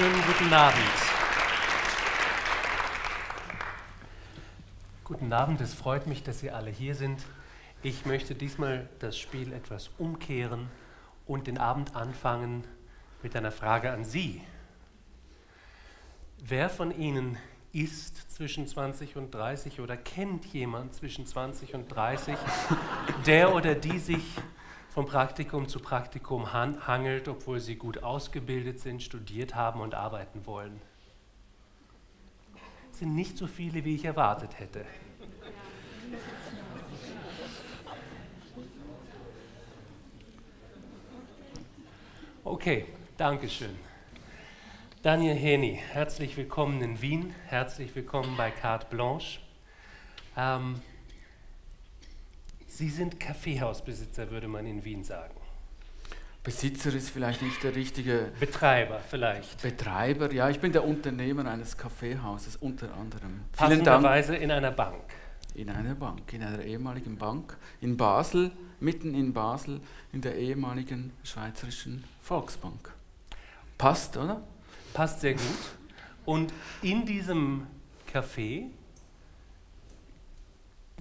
Schönen guten Abend. Guten Abend, es freut mich, dass Sie alle hier sind. Ich möchte diesmal das Spiel etwas umkehren und den Abend anfangen mit einer Frage an Sie. Wer von Ihnen ist zwischen 20 und 30 oder kennt jemand zwischen 20 und 30, der oder die sich von Praktikum zu Praktikum hangelt, obwohl sie gut ausgebildet sind, studiert haben und arbeiten wollen? Das sind nicht so viele, wie ich erwartet hätte. Okay, Dankeschön. Daniel Häni, herzlich willkommen in Wien, herzlich willkommen bei Carte Blanche. Sie sind Kaffeehausbesitzer, würde man in Wien sagen. Besitzer ist vielleicht nicht der richtige... Betreiber vielleicht. Betreiber, ja, ich bin der Unternehmer eines Kaffeehauses, unter anderem. Passenderweise in einer Bank. In einer Bank, in einer ehemaligen Bank, in Basel, mitten in Basel, in der ehemaligen Schweizerischen Volksbank. Passt, oder? Passt sehr gut. Und in diesem Café...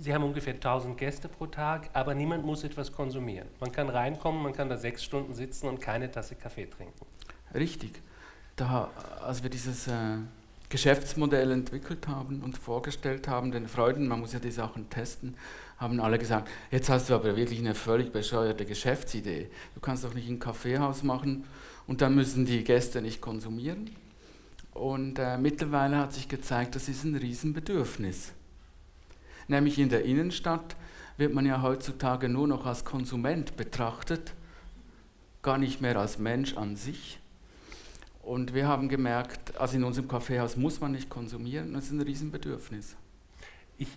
Sie haben ungefähr 1000 Gäste pro Tag, aber niemand muss etwas konsumieren. Man kann reinkommen, man kann da 6 Stunden sitzen und keine Tasse Kaffee trinken. Richtig. Da, als wir dieses Geschäftsmodell entwickelt haben und vorgestellt haben, den Freunden, man muss ja die Sachen testen, haben alle gesagt, jetzt hast du aber wirklich eine völlig bescheuerte Geschäftsidee. Du kannst doch nicht ein Kaffeehaus machen und dann müssen die Gäste nicht konsumieren. Und mittlerweile hat sich gezeigt, das ist ein Riesenbedürfnis. Nämlich in der Innenstadt wird man ja heutzutage nur noch als Konsument betrachtet, gar nicht mehr als Mensch an sich. Und wir haben gemerkt, also in unserem Kaffeehaus muss man nicht konsumieren, das ist ein Riesenbedürfnis.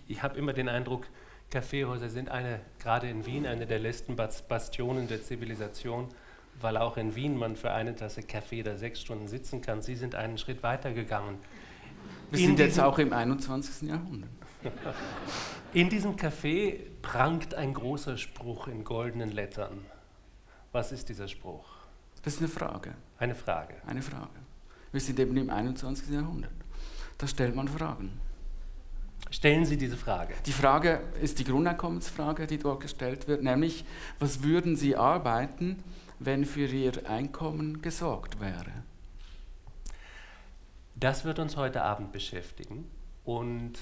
Ich habe immer den Eindruck, Kaffeehäuser sind gerade in Wien eine der letzten Bastionen der Zivilisation, weil auch in Wien man für eine Tasse Kaffee da 6 Stunden sitzen kann. Sie sind einen Schritt weiter gegangen. Wir sind jetzt auch im 21. Jahrhundert. In diesem Café prangt ein großer Spruch in goldenen Lettern. Was ist dieser Spruch? Das ist eine Frage. Eine Frage. Eine Frage. Wir sind eben im 21. Jahrhundert. Da stellt man Fragen. Stellen Sie diese Frage. Die Frage ist die Grundeinkommensfrage, die dort gestellt wird, nämlich, was würden Sie arbeiten, wenn für Ihr Einkommen gesorgt wäre? Das wird uns heute Abend beschäftigen und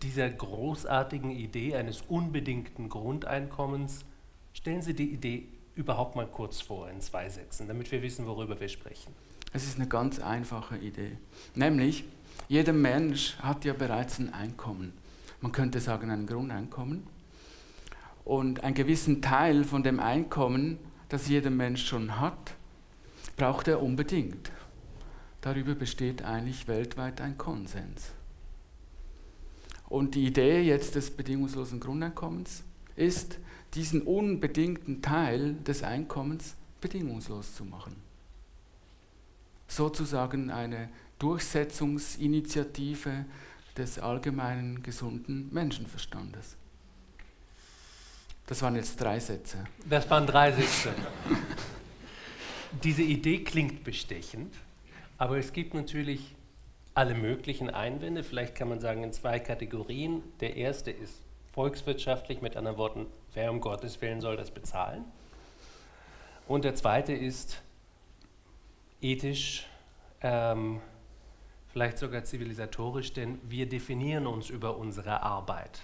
dieser großartigen Idee eines unbedingten Grundeinkommens. Stellen Sie die Idee überhaupt mal kurz vor, in 2 Sätzen, damit wir wissen, worüber wir sprechen. Es ist eine ganz einfache Idee. Nämlich, jeder Mensch hat ja bereits ein Einkommen. Man könnte sagen, ein Grundeinkommen. Und einen gewissen Teil von dem Einkommen, das jeder Mensch schon hat, braucht er unbedingt. Darüber besteht eigentlich weltweit ein Konsens. Und die Idee jetzt des bedingungslosen Grundeinkommens ist, diesen unbedingten Teil des Einkommens bedingungslos zu machen. Sozusagen eine Durchsetzungsinitiative des allgemeinen gesunden Menschenverstandes. Das waren jetzt 3 Sätze. Das waren 3 Sätze. Diese Idee klingt bestechend, aber es gibt natürlich alle möglichen Einwände, vielleicht kann man sagen in 2 Kategorien. Der erste ist volkswirtschaftlich, mit anderen Worten, wer um Gottes Willen soll das bezahlen? Und der zweite ist ethisch, vielleicht sogar zivilisatorisch, denn wir definieren uns über unsere Arbeit.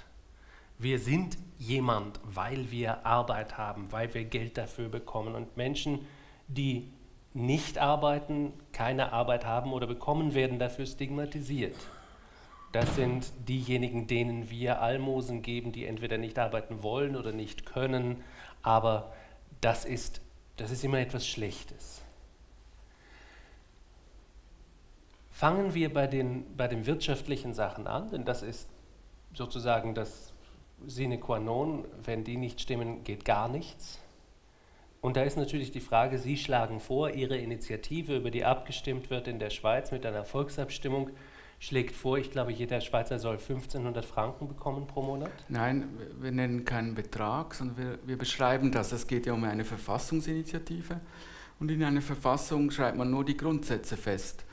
Wir sind jemand, weil wir Arbeit haben, weil wir Geld dafür bekommen. Und Menschen, die nicht arbeiten, keine Arbeit haben oder bekommen, werden dafür stigmatisiert. Das sind diejenigen, denen wir Almosen geben, die entweder nicht arbeiten wollen oder nicht können, aber das ist immer etwas Schlechtes. Fangen wir bei den wirtschaftlichen Sachen an, denn das ist sozusagen das sine qua non, wenn die nicht stimmen, geht gar nichts. Und da ist natürlich die Frage, Sie schlagen vor, Ihre Initiative, über die abgestimmt wird in der Schweiz mit einer Volksabstimmung, schlägt vor, ich glaube, jeder Schweizer soll 1500 Franken bekommen pro Monat? Nein, wir nennen keinen Betrag, sondern wir beschreiben das. Es geht ja um eine Verfassungsinitiative und in einer Verfassung schreibt man nur die Grundsätze fest.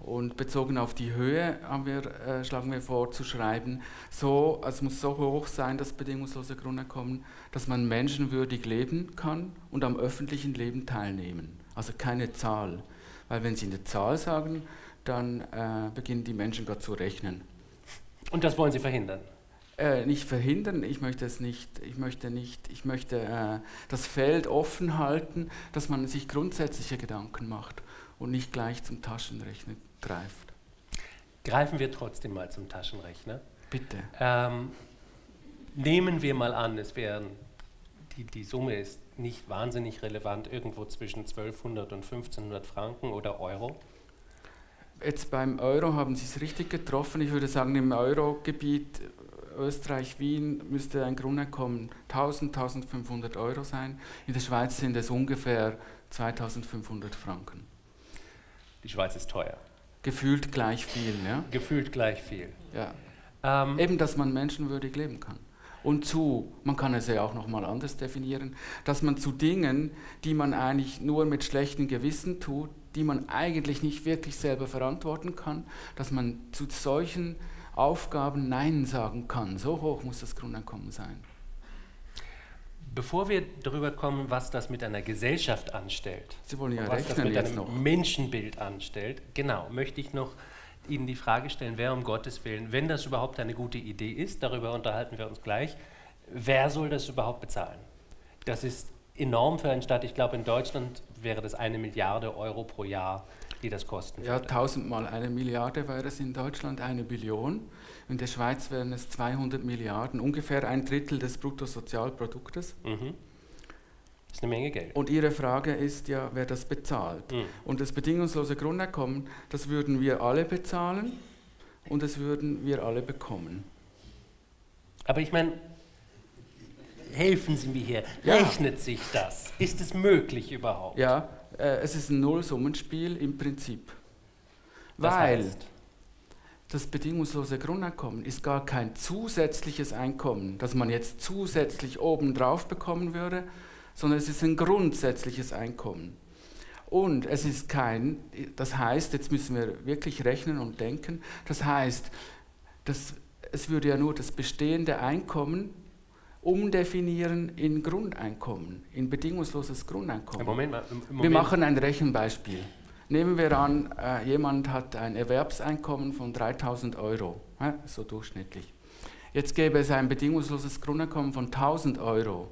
Und bezogen auf die Höhe haben wir, schlagen wir vor, zu schreiben, so, es muss so hoch sein, das bedingungslose Grundeinkommen, dass man menschenwürdig leben kann und am öffentlichen Leben teilnehmen. Also keine Zahl. Weil wenn Sie eine Zahl sagen, dann beginnen die Menschen gerade zu rechnen. Und das wollen Sie verhindern? Nicht verhindern, ich möchte es nicht, ich möchte das Feld offen halten, dass man sich grundsätzliche Gedanken macht und nicht gleich zum Taschenrechner greift. Greifen wir trotzdem mal zum Taschenrechner. Bitte. Nehmen wir mal an, es wären, die Summe ist nicht wahnsinnig relevant, irgendwo zwischen 1200 und 1500 Franken oder Euro. Jetzt beim Euro haben Sie es richtig getroffen. Ich würde sagen, im Euro-Gebiet Österreich, Wien müsste ein Grundeinkommen 1000, 1500 Euro sein. In der Schweiz sind es ungefähr 2500 Franken. Die Schweiz ist teuer. Gefühlt gleich viel, ja? Gefühlt gleich viel. Ja. Eben, dass man menschenwürdig leben kann. Und man kann es ja auch nochmal anders definieren, dass man zu Dingen, die man eigentlich nur mit schlechtem Gewissen tut, die man eigentlich nicht wirklich selber verantworten kann, dass man zu solchen Aufgaben Nein sagen kann. So hoch muss das Grundeinkommen sein. Bevor wir darüber kommen, was das mit einer Gesellschaft anstellt, Sie wollen ja was das mit einem Menschenbild anstellt, genau, möchte ich noch Ihnen die Frage stellen, wer um Gottes Willen, wenn das überhaupt eine gute Idee ist, darüber unterhalten wir uns gleich, wer soll das überhaupt bezahlen? Das ist enorm für einen Staat. Ich glaube, in Deutschland wäre das 1 Milliarde Euro pro Jahr, die das kosten würde. Ja, 1000 mal 1 Milliarde wäre es in Deutschland, 1 Billion. In der Schweiz wären es 200 Milliarden, ungefähr 1/3 des Bruttosozialproduktes. Mhm. Das ist eine Menge Geld. Und Ihre Frage ist ja, wer das bezahlt. Mhm. Und das bedingungslose Grundeinkommen, das würden wir alle bezahlen und das würden wir alle bekommen. Aber ich meine, helfen Sie mir hier, ja. Rechnet sich das? Ist es möglich überhaupt? Ja, es ist ein Nullsummenspiel im Prinzip. Weil das bedingungslose Grundeinkommen ist gar kein zusätzliches Einkommen, das man jetzt zusätzlich obendrauf bekommen würde, sondern es ist ein grundsätzliches Einkommen. Und es ist kein, das heißt, jetzt müssen wir wirklich rechnen und denken, das heißt, es würde ja nur das bestehende Einkommen umdefinieren in Grundeinkommen, in bedingungsloses Grundeinkommen. Moment mal, Moment. Wir machen ein Rechenbeispiel. Nehmen wir an, jemand hat ein Erwerbseinkommen von 3000 Euro, so durchschnittlich. Jetzt gäbe es ein bedingungsloses Grundeinkommen von 1000 Euro.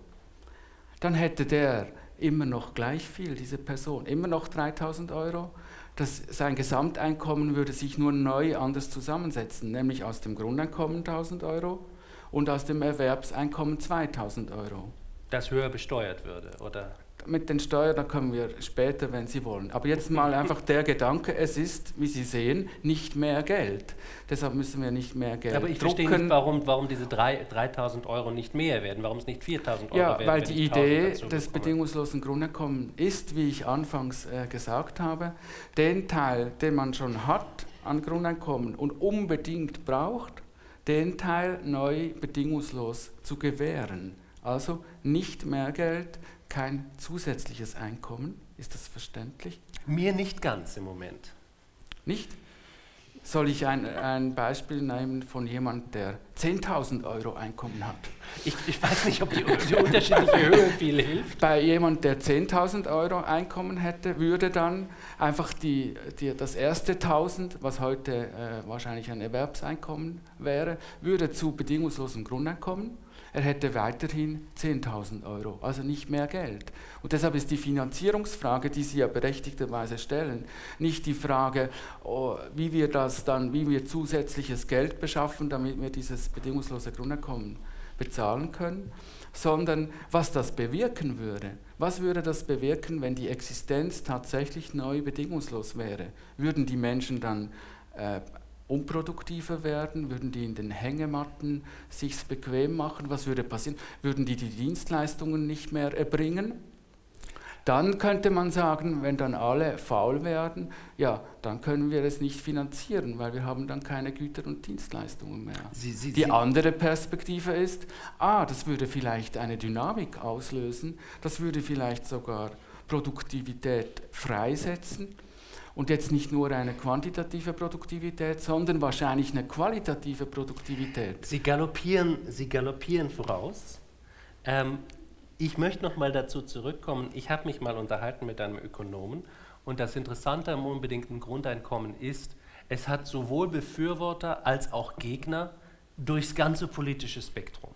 Dann hätte der immer noch gleich viel, diese Person, immer noch 3000 Euro. Sein Gesamteinkommen würde sich nur neu anders zusammensetzen, nämlich aus dem Grundeinkommen 1000 Euro und aus dem Erwerbseinkommen 2000 Euro. Das höher besteuert würde, oder? Mit den Steuern, da kommen wir später, wenn Sie wollen. Aber jetzt mal einfach der Gedanke, es ist, wie Sie sehen, nicht mehr Geld. Deshalb müssen wir nicht mehr Geld drucken. Aber ich verstehe nicht, warum diese 3.000 Euro nicht mehr werden, warum es nicht 4.000 Euro werden. Ja, weil die Idee des bedingungslosen Grundeinkommens ist, wie ich anfangs gesagt habe, den Teil, den man schon hat an Grundeinkommen und unbedingt braucht, den Teil neu bedingungslos zu gewähren. Also nicht mehr Geld, kein zusätzliches Einkommen. Ist das verständlich? Mir nicht ganz im Moment. Nicht? Soll ich ein Beispiel nehmen von jemandem, der 10.000 Euro Einkommen hat? Ich weiß nicht, ob die unterschiedliche Höhe viel hilft. Bei jemandem, der 10.000 Euro Einkommen hätte, würde dann einfach das erste 1.000, was heute wahrscheinlich ein Erwerbseinkommen wäre, würde zu bedingungslosem Grundeinkommen. Er hätte weiterhin 10.000 Euro, also nicht mehr Geld. Und deshalb ist die Finanzierungsfrage, die Sie ja berechtigterweise stellen, nicht die Frage, wie wir zusätzliches Geld beschaffen, damit wir dieses bedingungslose Grundeinkommen bezahlen können, sondern was das bewirken würde. Was würde das bewirken, wenn die Existenz tatsächlich neu bedingungslos wäre? Würden die Menschen dann unproduktiver werden? Würden die in den Hängematten sich's bequem machen? Was würde passieren? Würden die Dienstleistungen nicht mehr erbringen? Dann könnte man sagen, wenn dann alle faul werden, ja, dann können wir es nicht finanzieren, weil wir haben dann keine Güter und Dienstleistungen mehr. Die andere Perspektive ist, das würde vielleicht eine Dynamik auslösen, das würde vielleicht sogar Produktivität freisetzen. Und jetzt nicht nur eine quantitative Produktivität, sondern wahrscheinlich eine qualitative Produktivität. Sie galoppieren voraus. Ich möchte noch mal dazu zurückkommen. Ich habe mich mal unterhalten mit einem Ökonomen. Und das Interessante am unbedingten Grundeinkommen ist, es hat sowohl Befürworter als auch Gegner durchs ganze politische Spektrum.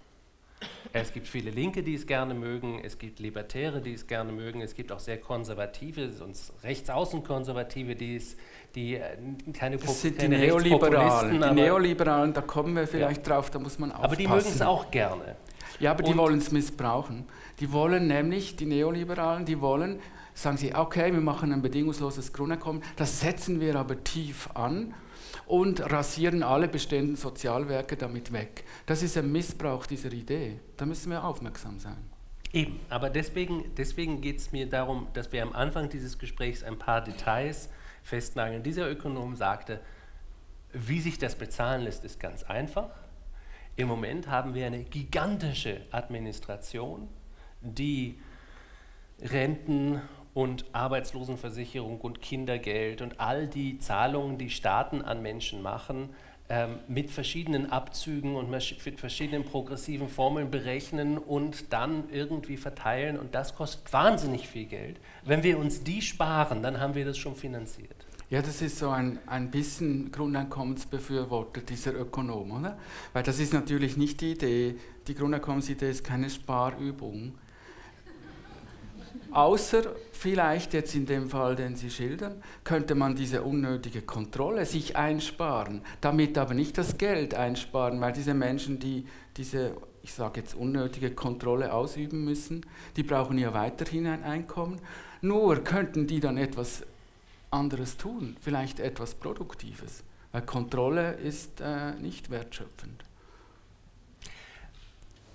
Es gibt viele Linke, die es gerne mögen, es gibt Libertäre, die es gerne mögen, es gibt auch sehr Konservative, sonst Rechtsaußenkonservative, die keine Neoliberalen. Die Neoliberalen, da kommen wir vielleicht drauf, da muss man aufpassen. Aber die mögen es auch gerne. Ja, aber die wollen es missbrauchen. Die wollen nämlich, die Neoliberalen, die wollen, sagen sie, okay, wir machen ein bedingungsloses Grundeinkommen, das setzen wir aber tief an und rasieren alle bestehenden Sozialwerke damit weg. Das ist ein Missbrauch dieser Idee. Da müssen wir aufmerksam sein. Eben, aber deswegen geht es mir darum, dass wir am Anfang dieses Gesprächs ein paar Details festnageln. Dieser Ökonom sagte, wie sich das bezahlen lässt, ist ganz einfach. Im Moment haben wir eine gigantische Administration, die Renten und Arbeitslosenversicherung und Kindergeld und all die Zahlungen, die Staaten an Menschen machen, mit verschiedenen Abzügen und mit verschiedenen progressiven Formeln berechnen und dann irgendwie verteilen. Und das kostet wahnsinnig viel Geld. Wenn wir uns die sparen, dann haben wir das schon finanziert. Ja, das ist so ein bisschen Grundeinkommensbefürworter, dieser Ökonom, oder? Weil das ist natürlich nicht die Idee. Die Grundeinkommensidee ist keine Sparübung. Außer vielleicht jetzt in dem Fall, den Sie schildern, könnte man diese unnötige Kontrolle sich einsparen, damit aber nicht das Geld einsparen, weil diese Menschen, die diese, ich sage jetzt, unnötige Kontrolle ausüben müssen, die brauchen ja weiterhin ein Einkommen, nur könnten die dann etwas anderes tun, vielleicht etwas Produktives, weil Kontrolle ist nicht wertschöpfend.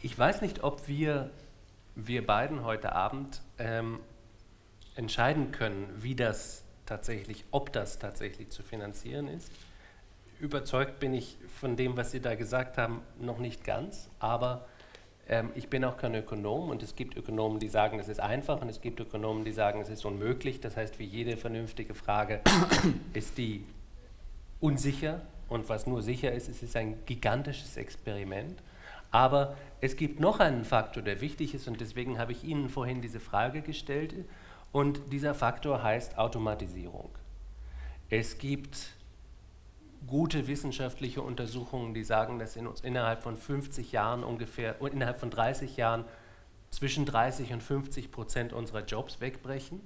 Ich weiß nicht, ob wir beiden heute Abend entscheiden können, ob das tatsächlich zu finanzieren ist. Überzeugt bin ich von dem, was Sie da gesagt haben, noch nicht ganz, aber ich bin auch kein Ökonom und es gibt Ökonomen, die sagen, es ist einfach und es gibt Ökonomen, die sagen, es ist unmöglich. Das heißt, wie jede vernünftige Frage ist die unsicher und was nur sicher ist, es ist ein gigantisches Experiment. Aber es gibt noch einen Faktor, der wichtig ist, und deswegen habe ich Ihnen vorhin diese Frage gestellt. Und dieser Faktor heißt Automatisierung. Es gibt gute wissenschaftliche Untersuchungen, die sagen, dass innerhalb von 50 Jahren ungefähr, und innerhalb von 30 Jahren zwischen 30 und 50% unserer Jobs wegbrechen.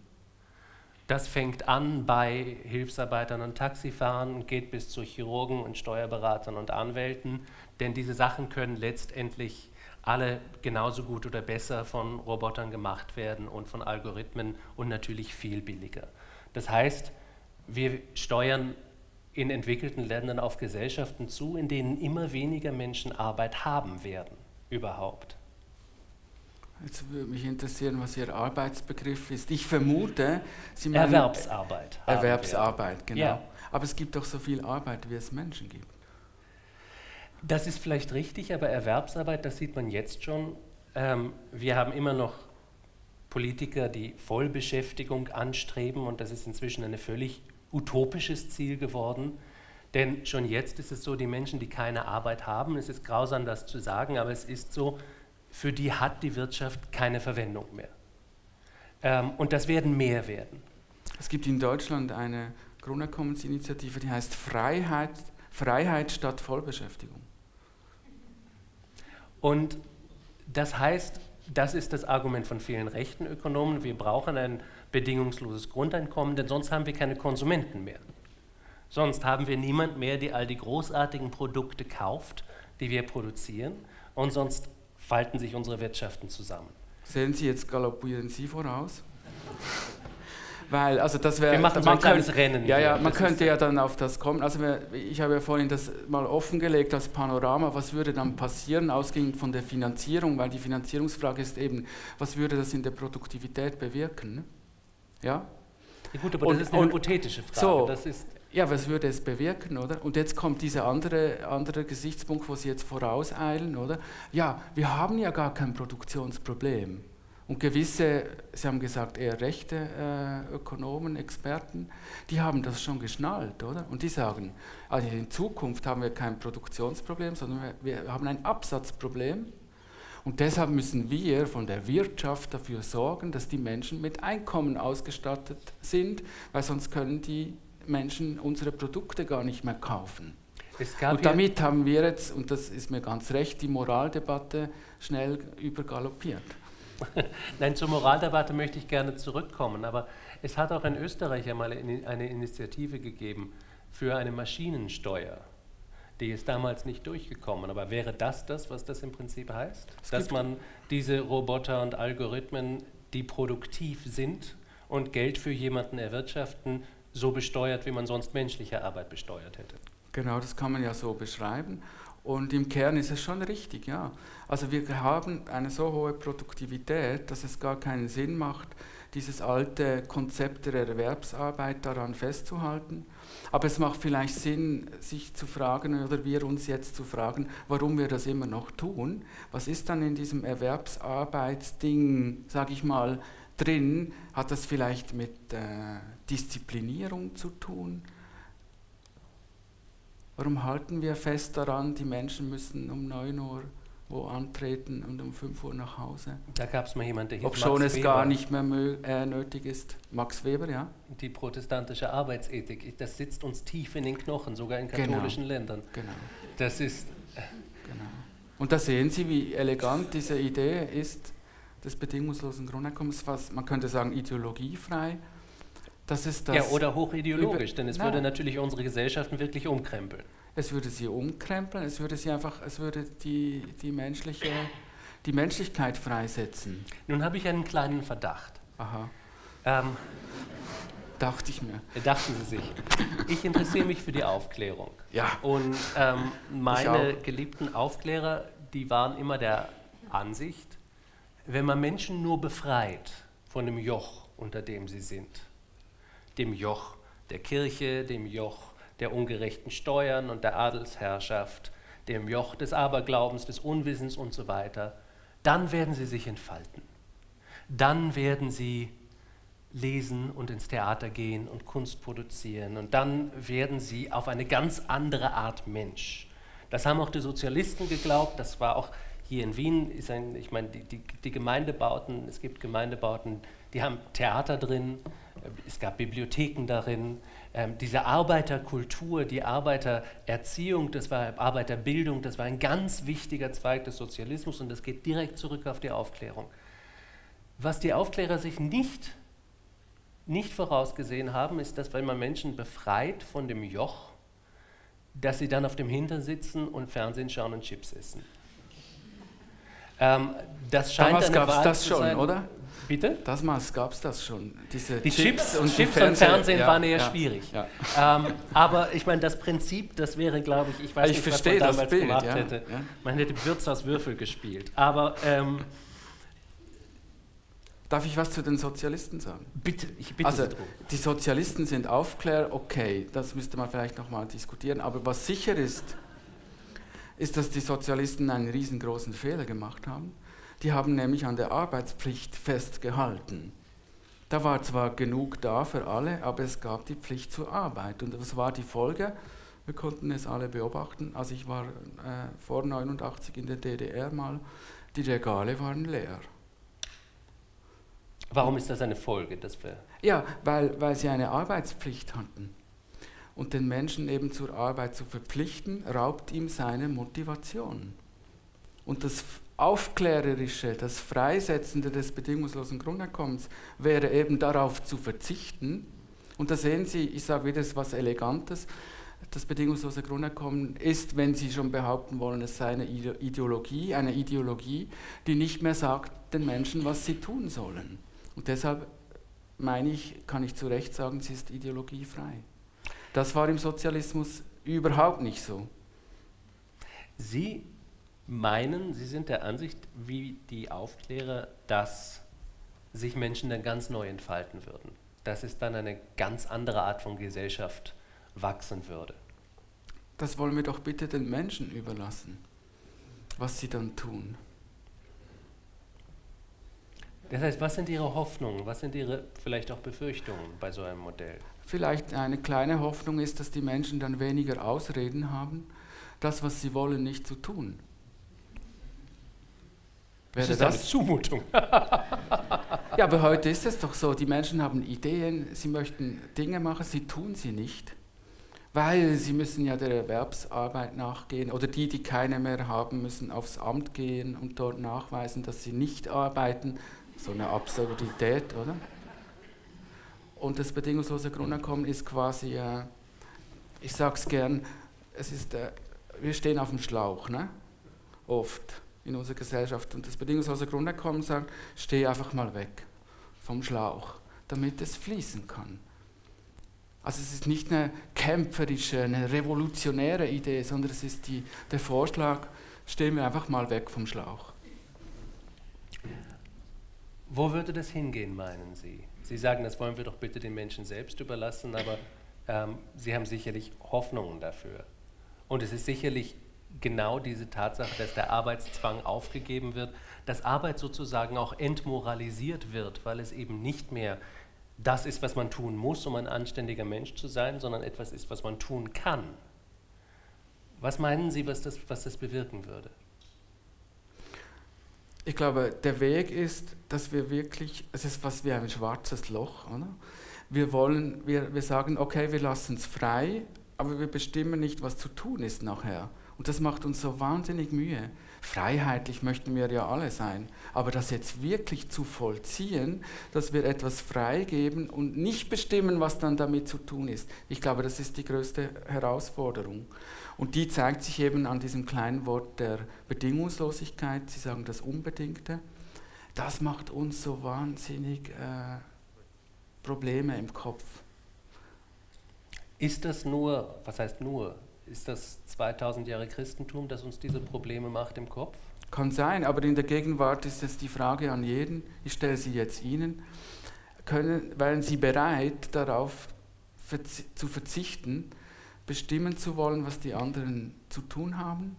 Das fängt an bei Hilfsarbeitern und Taxifahrern und geht bis zu Chirurgen und Steuerberatern und Anwälten, denn diese Sachen können letztendlich alle genauso gut oder besser von Robotern gemacht werden und von Algorithmen und natürlich viel billiger. Das heißt, wir steuern in entwickelten Ländern auf Gesellschaften zu, in denen immer weniger Menschen Arbeit haben werden, überhaupt. Jetzt würde mich interessieren, was Ihr Arbeitsbegriff ist. Ich vermute, Sie meinen Erwerbsarbeit. Erwerbsarbeit, genau. Ja. Aber es gibt doch so viel Arbeit, wie es Menschen gibt. Das ist vielleicht richtig, aber Erwerbsarbeit, das sieht man jetzt schon. Wir haben immer noch Politiker, die Vollbeschäftigung anstreben und das ist inzwischen ein völlig utopisches Ziel geworden. Denn schon jetzt ist es so, die Menschen, die keine Arbeit haben, es ist grausam, das zu sagen, aber es ist so, für die hat die Wirtschaft keine Verwendung mehr. Und das werden mehr werden. Es gibt in Deutschland eine Grundeinkommensinitiative, die heißt Freiheit statt Vollbeschäftigung. Und das heißt, das ist das Argument von vielen rechten Ökonomen, wir brauchen ein bedingungsloses Grundeinkommen, denn sonst haben wir keine Konsumenten mehr. Sonst haben wir niemand mehr, der all die großartigen Produkte kauft, die wir produzieren, und sonst falten sich unsere Wirtschaften zusammen. Sehen Sie, jetzt galoppieren Sie voraus. Weil, also das wäre... Wir machen so ein kleines Rennen. Ja, ja, man könnte ja dann auf das kommen. Also ich habe ja vorhin das mal offengelegt, das Panorama, was würde dann passieren, ausgehend von der Finanzierung, weil die Finanzierungsfrage ist eben, was würde das in der Produktivität bewirken? Ja? Ja gut, aber das ist eine hypothetische Frage. So, das ist ja, was würde es bewirken, oder? Und jetzt kommt dieser andere Gesichtspunkt, wo Sie jetzt vorauseilen, oder? Ja, wir haben ja gar kein Produktionsproblem. Und gewisse, Sie haben gesagt, eher rechte Ökonomen, Experten, die haben das schon geschnallt, oder? Und die sagen, also in Zukunft haben wir kein Produktionsproblem, sondern wir haben ein Absatzproblem. Und deshalb müssen wir von der Wirtschaft dafür sorgen, dass die Menschen mit Einkommen ausgestattet sind, weil sonst können die Menschen unsere Produkte gar nicht mehr kaufen. Und damit haben wir jetzt, und das ist mir ganz recht, die Moraldebatte schnell übergaloppiert. Nein, zur Moraldebatte möchte ich gerne zurückkommen, aber es hat auch in Österreich einmal eine Initiative gegeben für eine Maschinensteuer. Die ist damals nicht durchgekommen, aber wäre das, was das im Prinzip heißt? Dass man diese Roboter und Algorithmen, die produktiv sind und Geld für jemanden erwirtschaften, so besteuert, wie man sonst menschliche Arbeit besteuert hätte. Genau, das kann man ja so beschreiben. Und im Kern ist es schon richtig, ja. Also wir haben eine so hohe Produktivität, dass es gar keinen Sinn macht, dieses alte Konzept der Erwerbsarbeit daran festzuhalten. Aber es macht vielleicht Sinn, sich zu fragen, oder wir uns jetzt zu fragen, warum wir das immer noch tun. Was ist dann in diesem Erwerbsarbeitsding, sage ich mal, drin? Hat das vielleicht mit Disziplinierung zu tun? Warum halten wir fest daran, die Menschen müssen um 9 Uhr wo antreten und um 5 Uhr nach Hause? Da gab es mal jemanden, der hieß Max Weber. Obschon es gar nicht mehr nötig ist. Max Weber, ja. Die protestantische Arbeitsethik, das sitzt uns tief in den Knochen, sogar in katholischen Ländern. Genau. Das ist genau. Und da sehen Sie, wie elegant diese Idee ist, des bedingungslosen Grundeinkommens, fast, man könnte sagen, ideologiefrei. Das ist das, ja, oder hochideologisch, denn es würde natürlich unsere Gesellschaften wirklich umkrempeln. Es würde sie umkrempeln, es würde sie einfach, es würde die Menschlichkeit freisetzen. Nun habe ich einen kleinen Verdacht. Aha. Dachte ich mir. Dachten Sie sich. Ich interessiere mich für die Aufklärung. Ja. Und meine geliebten Aufklärer, die waren immer der Ansicht, wenn man Menschen nur befreit von dem Joch, unter dem sie sind, dem Joch der Kirche, dem Joch der ungerechten Steuern und der Adelsherrschaft, dem Joch des Aberglaubens, des Unwissens und so weiter, dann werden sie sich entfalten. Dann werden sie lesen und ins Theater gehen und Kunst produzieren und dann werden sie auf eine ganz andere Art Mensch. Das haben auch die Sozialisten geglaubt, das war auch hier in Wien, ist ein, ich meine, die Gemeindebauten, es gibt Gemeindebauten, die haben Theater drin, es gab Bibliotheken darin, diese Arbeiterkultur, die Arbeitererziehung, das war Arbeiterbildung, das war ein ganz wichtiger Zweig des Sozialismus und das geht direkt zurück auf die Aufklärung. Was die Aufklärer sich nicht vorausgesehen haben, ist, dass wenn man Menschen befreit von dem Joch, dass sie dann auf dem Hintern sitzen und Fernsehen schauen und Chips essen. Das scheint damals gab es das schon, oder? Bitte? Damals gab es das schon. Diese die Chips und Fernsehen waren eher schwierig. Ja. Aber ich meine, das Prinzip, das wäre, glaube ich, ich weiß nicht, was man damals gemacht hätte. Ja. Man hätte Würz aus Würfel gespielt. Aber darf ich was zu den Sozialisten sagen? Bitte, ich bitte. Also, die Sozialisten sind Aufklärer, okay, das müsste man vielleicht nochmal diskutieren. Aber was sicher ist, dass die Sozialisten einen riesengroßen Fehler gemacht haben. Die haben nämlich an der Arbeitspflicht festgehalten. Da war zwar genug da für alle, aber es gab die Pflicht zur Arbeit. Und was war die Folge? Wir konnten es alle beobachten. Also ich war vor 1989 in der DDR mal, die Regale waren leer. Warum ist das eine Folge? Dass wir ja, weil sie eine Arbeitspflicht hatten. Und den Menschen eben zur Arbeit zu verpflichten, raubt ihm seine Motivation. Und das Aufklärerische, das Freisetzende des bedingungslosen Grundeinkommens wäre eben darauf zu verzichten. Und da sehen Sie, ich sage wieder etwas Elegantes, das bedingungslose Grundeinkommen ist, wenn Sie schon behaupten wollen, es sei eine Ideologie, die nicht mehr sagt den Menschen, was sie tun sollen. Und deshalb meine ich, kann ich zu Recht sagen, sie ist ideologiefrei. Das war im Sozialismus überhaupt nicht so. Sie meinen, Sie sind der Ansicht, wie die Aufklärer, dass sich Menschen dann ganz neu entfalten würden. Dass es dann eine ganz andere Art von Gesellschaft wachsen würde. Das wollen wir doch bitte den Menschen überlassen, was sie dann tun. Das heißt, was sind Ihre Hoffnungen, was sind Ihre vielleicht auch Befürchtungen bei so einem Modell? Vielleicht eine kleine Hoffnung ist, dass die Menschen dann weniger Ausreden haben, das, was sie wollen, nicht zu tun. Wäre das eine Zumutung? Ja, aber heute ist es doch so, die Menschen haben Ideen, sie möchten Dinge machen, sie tun sie nicht, weil sie müssen ja der Erwerbsarbeit nachgehen, oder die, die keine mehr haben, müssen aufs Amt gehen und dort nachweisen, dass sie nicht arbeiten. So eine Absurdität, oder? Und das bedingungslose Grundeinkommen ist quasi, ich sag's gern, es ist, wir stehen auf dem Schlauch, ne? Oft in unserer Gesellschaft. Und das bedingungslose Grundeinkommen sagt, steh einfach mal weg vom Schlauch, damit es fließen kann. Also es ist nicht eine kämpferische, eine revolutionäre Idee, sondern es ist der Vorschlag, stehen wir einfach mal weg vom Schlauch. Wo würde das hingehen, meinen Sie? Sie sagen, das wollen wir doch bitte den Menschen selbst überlassen, aber Sie haben sicherlich Hoffnungen dafür. Und es ist sicherlich genau diese Tatsache, dass der Arbeitszwang aufgegeben wird, dass Arbeit sozusagen auch entmoralisiert wird, weil es eben nicht mehr das ist, was man tun muss, um ein anständiger Mensch zu sein, sondern etwas ist, was man tun kann. Was meinen Sie, was das bewirken würde? Ich glaube, der Weg ist, dass wir wirklich, es ist was wie ein schwarzes Loch, oder? Wir sagen, okay, wir lassen es frei, aber wir bestimmen nicht, was zu tun ist nachher. Und das macht uns so wahnsinnig Mühe. Freiheitlich möchten wir ja alle sein. Aber das jetzt wirklich zu vollziehen, dass wir etwas freigeben und nicht bestimmen, was dann damit zu tun ist, ich glaube, das ist die größte Herausforderung. Und die zeigt sich eben an diesem kleinen Wort der Bedingungslosigkeit. Sie sagen das Unbedingte. Das macht uns so wahnsinnig Probleme im Kopf. Ist das nur, was heißt nur? Ist das 2000 Jahre Christentum, das uns diese Probleme macht im Kopf? Kann sein, aber in der Gegenwart ist es die Frage an jeden, ich stelle sie jetzt Ihnen, wären Sie bereit, darauf zu verzichten, bestimmen zu wollen, was die anderen zu tun haben?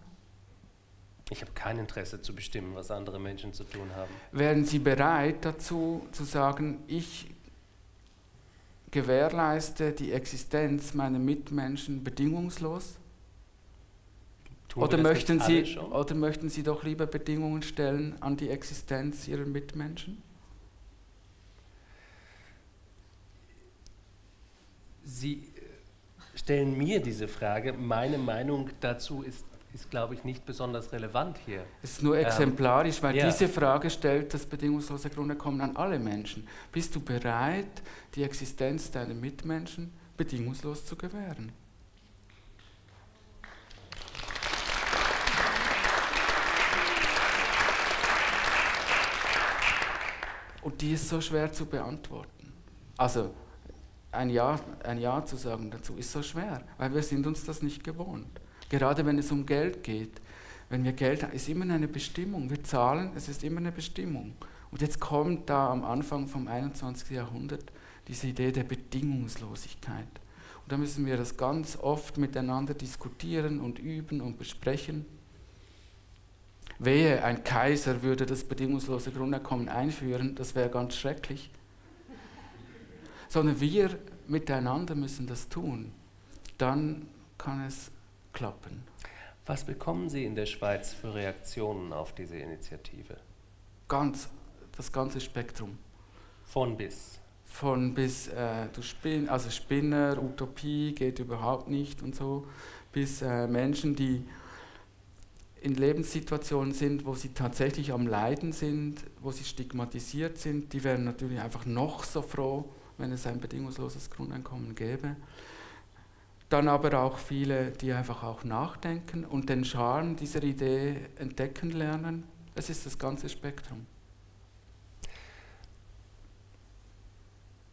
Ich habe kein Interesse zu bestimmen, was andere Menschen zu tun haben. Wären Sie bereit dazu, zu sagen, ich gewährleiste die Existenz meiner Mitmenschen bedingungslos? Oder möchten Sie doch lieber Bedingungen stellen an die Existenz Ihrer Mitmenschen? Sie stellen mir diese Frage. Meine Meinung dazu ist glaube ich, nicht besonders relevant hier. Es ist nur exemplarisch, weil diese Frage stellt das bedingungslose Grundeinkommen an alle Menschen. Bist du bereit, die Existenz deiner Mitmenschen bedingungslos zu gewähren? Und die ist so schwer zu beantworten. Also ein Ja zu sagen dazu ist so schwer, weil wir sind uns das nicht gewohnt. Gerade wenn es um Geld geht. Wenn wir Geld haben, ist immer eine Bestimmung. Wir zahlen, es ist immer eine Bestimmung. Und jetzt kommt da am Anfang vom 21. Jahrhundert diese Idee der Bedingungslosigkeit. Und da müssen wir das ganz oft miteinander diskutieren und üben und besprechen. Wehe, ein Kaiser würde das bedingungslose Grundeinkommen einführen, das wäre ganz schrecklich. Sondern wir miteinander müssen das tun. Dann kann es klappen. Was bekommen Sie in der Schweiz für Reaktionen auf diese Initiative? Das ganze Spektrum. Von bis? Von bis, also Spinner, Utopie geht überhaupt nicht und so, bis Menschen, die in Lebenssituationen sind, wo sie tatsächlich am Leiden sind, wo sie stigmatisiert sind, die wären natürlich einfach noch so froh, wenn es ein bedingungsloses Grundeinkommen gäbe. Dann aber auch viele, die einfach auch nachdenken und den Charme dieser Idee entdecken lernen. Es ist das ganze Spektrum.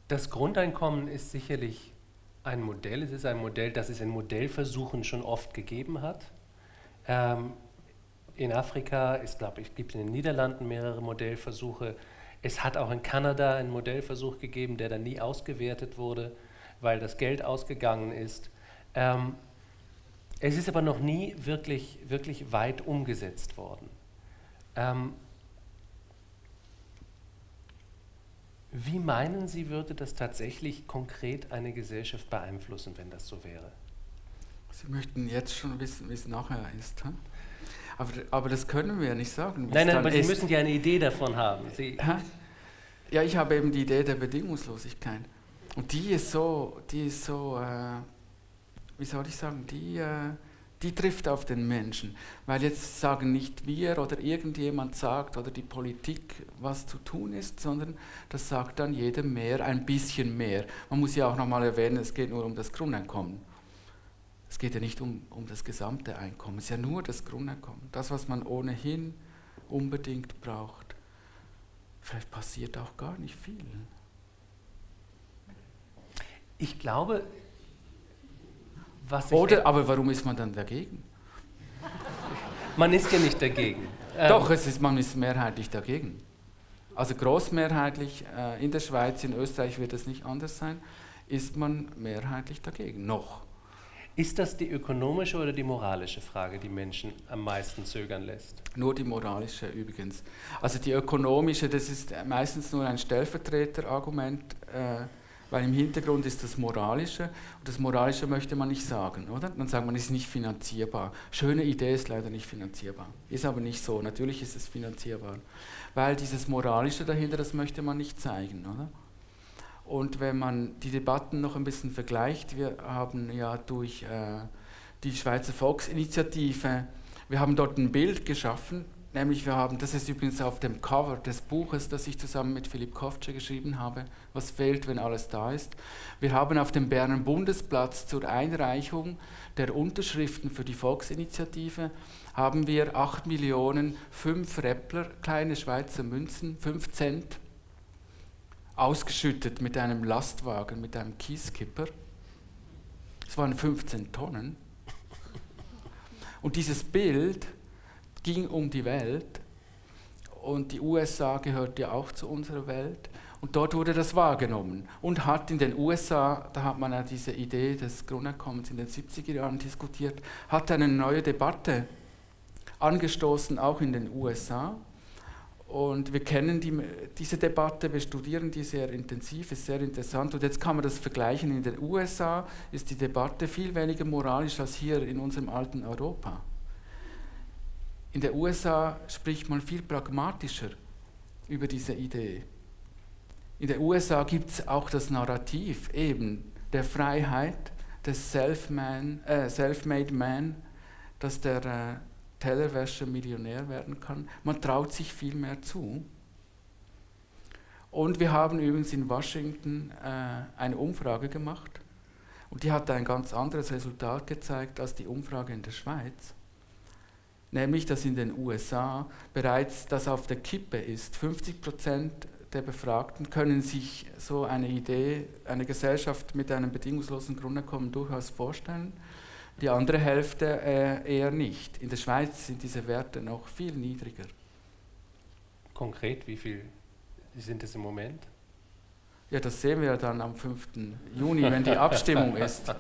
Das Grundeinkommen ist sicherlich ein Modell. Es ist ein Modell, das es in Modellversuchen schon oft gegeben hat. In Afrika gibt es in den Niederlanden mehrere Modellversuche. Es hat auch in Kanada einen Modellversuch gegeben, der dann nie ausgewertet wurde, weil das Geld ausgegangen ist. Es ist aber noch nie wirklich weit umgesetzt worden. Wie meinen Sie, würde das tatsächlich konkret eine Gesellschaft beeinflussen, wenn das so wäre? Sie möchten jetzt schon wissen, wie es nachher ist. Hm? Aber das können wir ja nicht sagen. Nein, nein, aber Sie müssen ja eine Idee davon haben. Sie ja, ich habe eben die Idee der Bedingungslosigkeit. Und die ist so, wie soll ich sagen, die trifft auf den Menschen. Weil jetzt sagen nicht wir oder irgendjemand sagt oder die Politik, was zu tun ist, sondern das sagt dann jedem mehr, ein bisschen mehr. Man muss ja auch nochmal erwähnen, es geht nur um das Grundeinkommen. Es geht ja nicht um das gesamte Einkommen, es ist ja nur das Grundeinkommen. Das, was man ohnehin unbedingt braucht. Vielleicht passiert auch gar nicht viel. Ich glaube... aber warum ist man dann dagegen? Man ist ja nicht dagegen. Doch, man ist mehrheitlich dagegen. Also großmehrheitlich, in der Schweiz, in Österreich wird es nicht anders sein, ist man mehrheitlich dagegen, noch. Ist das die ökonomische oder die moralische Frage, die Menschen am meisten zögern lässt? Nur die moralische übrigens. Also die ökonomische, das ist meistens nur ein Stellvertreterargument, weil im Hintergrund ist das Moralische, und das Moralische möchte man nicht sagen, oder? Man sagt, man ist nicht finanzierbar. Schöne Idee ist leider nicht finanzierbar. Ist aber nicht so, natürlich ist es finanzierbar. Weil dieses Moralische dahinter, das möchte man nicht zeigen, oder? Und wenn man die Debatten noch ein bisschen vergleicht, wir haben ja durch die Schweizer Volksinitiative, wir haben dort ein Bild geschaffen, nämlich wir haben, das ist übrigens auf dem Cover des Buches, das ich zusammen mit Philip Kovce geschrieben habe, was fehlt, wenn alles da ist. Wir haben auf dem Berner Bundesplatz zur Einreichung der Unterschriften für die Volksinitiative, haben wir 8 Millionen 5 Räppler, kleine Schweizer Münzen, 5 Cent, ausgeschüttet mit einem Lastwagen, mit einem Kieskipper. Es waren 15 Tonnen. Und dieses Bild ging um die Welt und die USA gehört ja auch zu unserer Welt und dort wurde das wahrgenommen und hat in den USA, da hat man ja diese Idee des Grundeinkommens in den 70er Jahren diskutiert, hat eine neue Debatte angestoßen, auch in den USA, und wir kennen diese Debatte, wir studieren die sehr intensiv, ist sehr interessant und jetzt kann man das vergleichen, in den USA ist die Debatte viel weniger moralisch als hier in unserem alten Europa. In den USA spricht man viel pragmatischer über diese Idee. In den USA gibt es auch das Narrativ eben der Freiheit, des Self-Made Man, dass der Tellerwäscher Millionär werden kann. Man traut sich viel mehr zu. Und wir haben übrigens in Washington eine Umfrage gemacht und die hat ein ganz anderes Resultat gezeigt als die Umfrage in der Schweiz. Nämlich, dass in den USA bereits das auf der Kippe ist. 50% der Befragten können sich so eine Idee, eine Gesellschaft mit einem bedingungslosen Grundeinkommen durchaus vorstellen. Die andere Hälfte eher nicht. In der Schweiz sind diese Werte noch viel niedriger. Konkret, wie viel sind es im Moment? Ja, das sehen wir dann am 5. Juni, wenn die Abstimmung ist.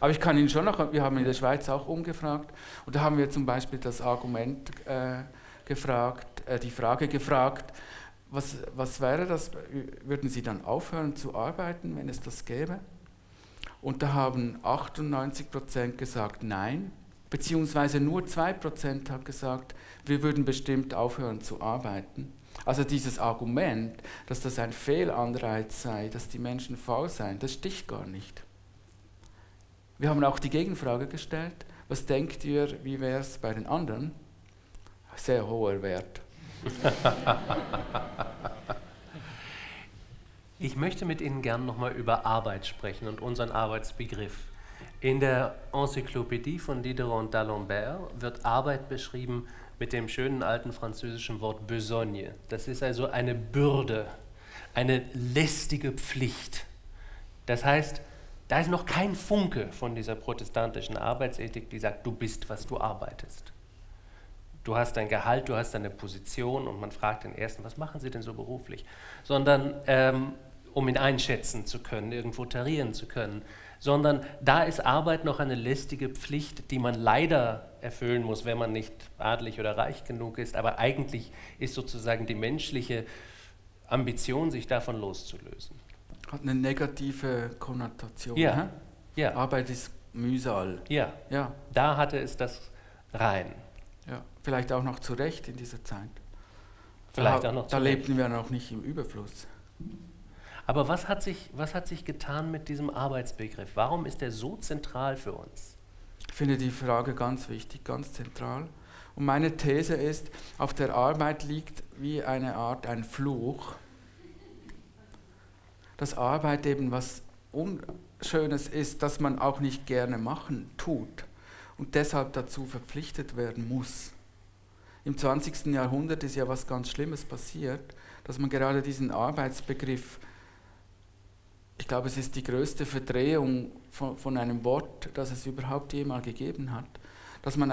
Aber ich kann Ihnen schon noch, wir haben in der Schweiz auch umgefragt und da haben wir zum Beispiel das Argument die Frage gefragt, was wäre das, würden Sie dann aufhören zu arbeiten, wenn es das gäbe? Und da haben 98% gesagt nein, beziehungsweise nur 2% hat gesagt, wir würden bestimmt aufhören zu arbeiten. Also dieses Argument, dass das ein Fehlanreiz sei, dass die Menschen faul seien, das sticht gar nicht. Wir haben auch die Gegenfrage gestellt, was denkt ihr, wie wäre es bei den anderen? Sehr hoher Wert. Ich möchte mit Ihnen gern nochmal über Arbeit sprechen und unseren Arbeitsbegriff. In der Enzyklopädie von Diderot und d'Alembert wird Arbeit beschrieben mit dem schönen alten französischen Wort Besogne. Das ist also eine Bürde, eine lästige Pflicht. Das heißt, da ist noch kein Funke von dieser protestantischen Arbeitsethik, die sagt, du bist, was du arbeitest. Du hast dein Gehalt, du hast deine Position und man fragt den Ersten, was machen Sie denn so beruflich? Sondern, um ihn einschätzen zu können, irgendwo tarieren zu können, sondern da ist Arbeit noch eine lästige Pflicht, die man leider erfüllen muss, wenn man nicht adelig oder reich genug ist, aber eigentlich ist sozusagen die menschliche Ambition, sich davon loszulösen. Hat eine negative Konnotation. Ja. Hm? Ja. Arbeit ist Mühsal. Ja. Ja. Da hatte es das rein. Ja. Vielleicht auch noch zu Recht in dieser Zeit. Vielleicht auch noch zu Recht. Da lebten wir noch nicht im Überfluss. Aber was hat sich getan mit diesem Arbeitsbegriff? Warum ist er so zentral für uns? Ich finde die Frage ganz wichtig, ganz zentral. Und meine These ist, auf der Arbeit liegt wie eine Art ein Fluch, dass Arbeit eben was Unschönes ist, das man auch nicht gerne machen tut und deshalb dazu verpflichtet werden muss. Im 20. Jahrhundert ist ja was ganz Schlimmes passiert, dass man gerade diesen Arbeitsbegriff, ich glaube, es ist die größte Verdrehung von einem Wort, das es überhaupt jemals gegeben hat, dass man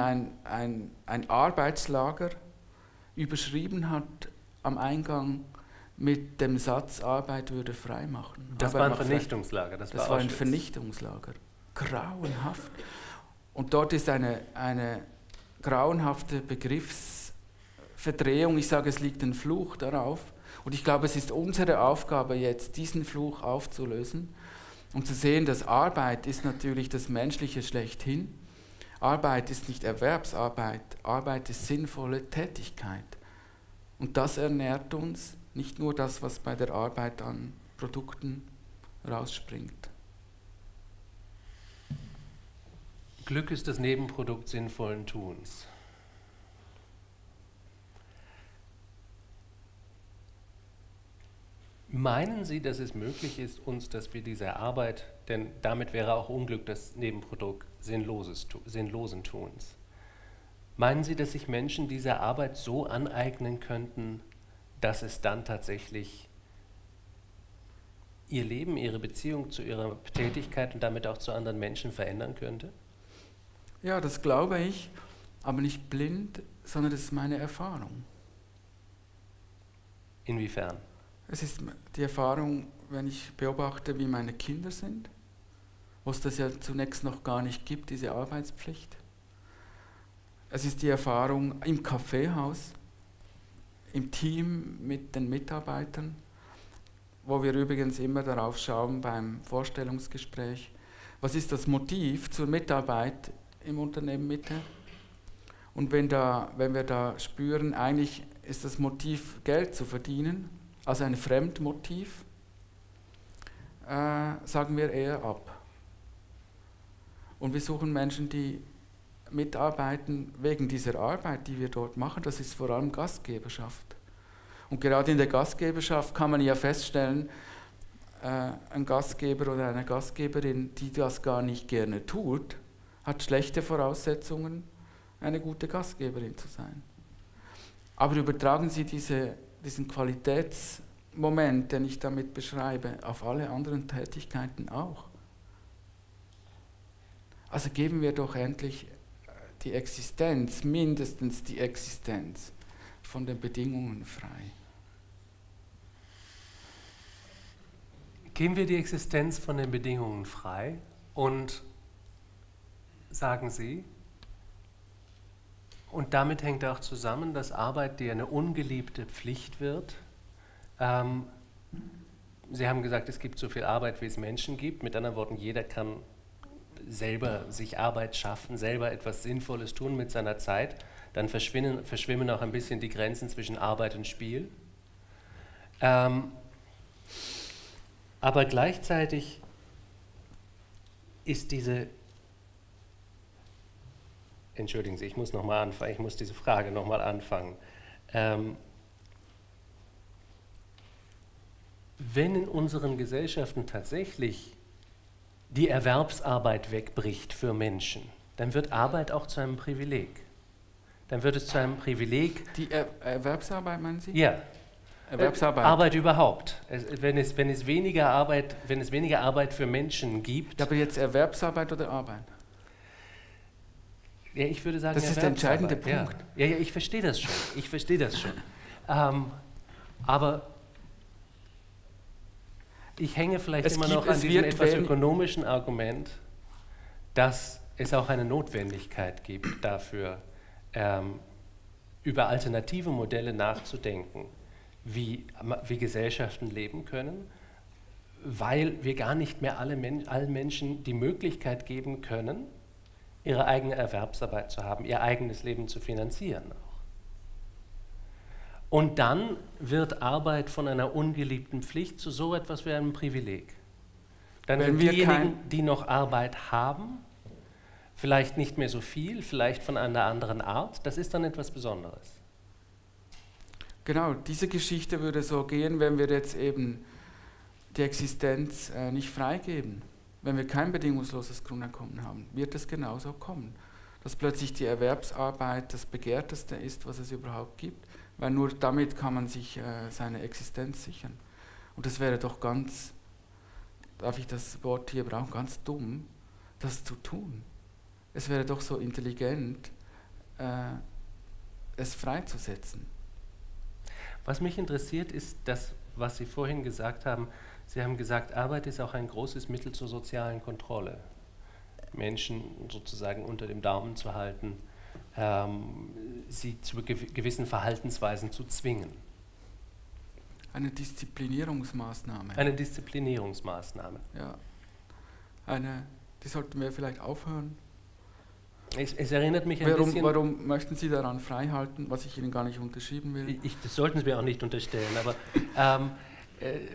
ein Arbeitslager überschrieben hat am Eingang mit dem Satz, Arbeit würde frei machen. Das war ein Vernichtungslager. Das war ein Vernichtungslager. Grauenhaft. Und dort ist eine grauenhafte Begriffsverdrehung. Ich sage, es liegt ein Fluch darauf. Und ich glaube, es ist unsere Aufgabe jetzt, diesen Fluch aufzulösen und zu sehen, dass Arbeit ist natürlich das Menschliche schlechthin. Arbeit ist nicht Erwerbsarbeit, Arbeit ist sinnvolle Tätigkeit. Und das ernährt uns, nicht nur das, was bei der Arbeit an Produkten rausspringt. Glück ist das Nebenprodukt sinnvollen Tuns. Meinen Sie, dass es möglich ist, dass wir diese Arbeit, denn damit wäre auch Unglück das Nebenprodukt sinnlosen Tuns, meinen Sie, dass sich Menschen diese Arbeit so aneignen könnten, dass es dann tatsächlich ihr Leben, ihre Beziehung zu ihrer Tätigkeit und damit auch zu anderen Menschen verändern könnte? Ja, das glaube ich, aber nicht blind, sondern das ist meine Erfahrung. Inwiefern? Es ist die Erfahrung, wenn ich beobachte, wie meine Kinder sind, wo es das ja zunächst noch gar nicht gibt, diese Arbeitspflicht. Es ist die Erfahrung im Kaffeehaus, im Team mit den Mitarbeitern, wo wir übrigens immer darauf schauen beim Vorstellungsgespräch, was ist das Motiv zur Mitarbeit im Unternehmen Mitte? Und wenn wir da spüren, eigentlich ist das Motiv, Geld zu verdienen, also ein Fremdmotiv, sagen wir eher ab. Und wir suchen Menschen, die mitarbeiten wegen dieser Arbeit, die wir dort machen. Das ist vor allem Gastgeberschaft. Und gerade in der Gastgeberschaft kann man ja feststellen, ein Gastgeber oder eine Gastgeberin, die das gar nicht gerne tut, hat schlechte Voraussetzungen, eine gute Gastgeberin zu sein. Aber übertragen Sie diesen Qualitätsmoment, den ich damit beschreibe, auf alle anderen Tätigkeiten auch. Also geben wir doch endlich die Existenz, mindestens die Existenz von den Bedingungen frei. Geben wir die Existenz von den Bedingungen frei und sagen Sie, und damit hängt auch zusammen, dass Arbeit, die eine ungeliebte Pflicht wird, Sie haben gesagt, es gibt so viel Arbeit, wie es Menschen gibt. Mit anderen Worten, jeder kann selber sich Arbeit schaffen, selber etwas Sinnvolles tun mit seiner Zeit. Dann verschwimmen auch ein bisschen die Grenzen zwischen Arbeit und Spiel. Aber gleichzeitig ist diese... Entschuldigen Sie, ich muss diese Frage nochmal anfangen. Wenn in unseren Gesellschaften tatsächlich die Erwerbsarbeit wegbricht für Menschen, dann wird Arbeit auch zu einem Privileg. Dann wird es zu einem Privileg... Die Erwerbsarbeit, meinen Sie? Ja. Erwerbsarbeit. Arbeit überhaupt. Wenn es weniger Arbeit für Menschen gibt... Aber jetzt Erwerbsarbeit oder Arbeit? Ja, ich würde sagen, das ist der entscheidende Punkt. Ja, ja, ich verstehe das schon. Ich verstehe das schon. Aber ich hänge vielleicht immer noch an diesem etwas ökonomischen Argument, dass es auch eine Notwendigkeit gibt, dafür über alternative Modelle nachzudenken, wie Gesellschaften leben können, weil wir gar nicht mehr allen Menschen die Möglichkeit geben können, ihre eigene Erwerbsarbeit zu haben, ihr eigenes Leben zu finanzieren. Und dann wird Arbeit von einer ungeliebten Pflicht zu so etwas wie einem Privileg. Dann sind diejenigen, die noch Arbeit haben, vielleicht nicht mehr so viel, vielleicht von einer anderen Art, das ist dann etwas Besonderes. Genau, diese Geschichte würde so gehen, wenn wir jetzt eben die Existenz nicht freigeben. Wenn wir kein bedingungsloses Grundeinkommen haben, wird es genauso kommen. Dass plötzlich die Erwerbsarbeit das Begehrteste ist, was es überhaupt gibt, weil nur damit kann man sich seine Existenz sichern. Und das wäre doch ganz, darf ich das Wort hier brauchen, ganz dumm, das zu tun. Es wäre doch so intelligent, es freizusetzen. Was mich interessiert, ist das, was Sie vorhin gesagt haben. Sie haben gesagt, Arbeit ist auch ein großes Mittel zur sozialen Kontrolle. Menschen sozusagen unter dem Daumen zu halten, sie zu gewissen Verhaltensweisen zu zwingen. Eine Disziplinierungsmaßnahme. Eine Disziplinierungsmaßnahme. Ja. Die sollten wir vielleicht aufhören. Es erinnert mich ein bisschen... Warum möchten Sie daran freihalten, was ich Ihnen gar nicht unterschieben will? Das sollten Sie mir auch nicht unterstellen, aber...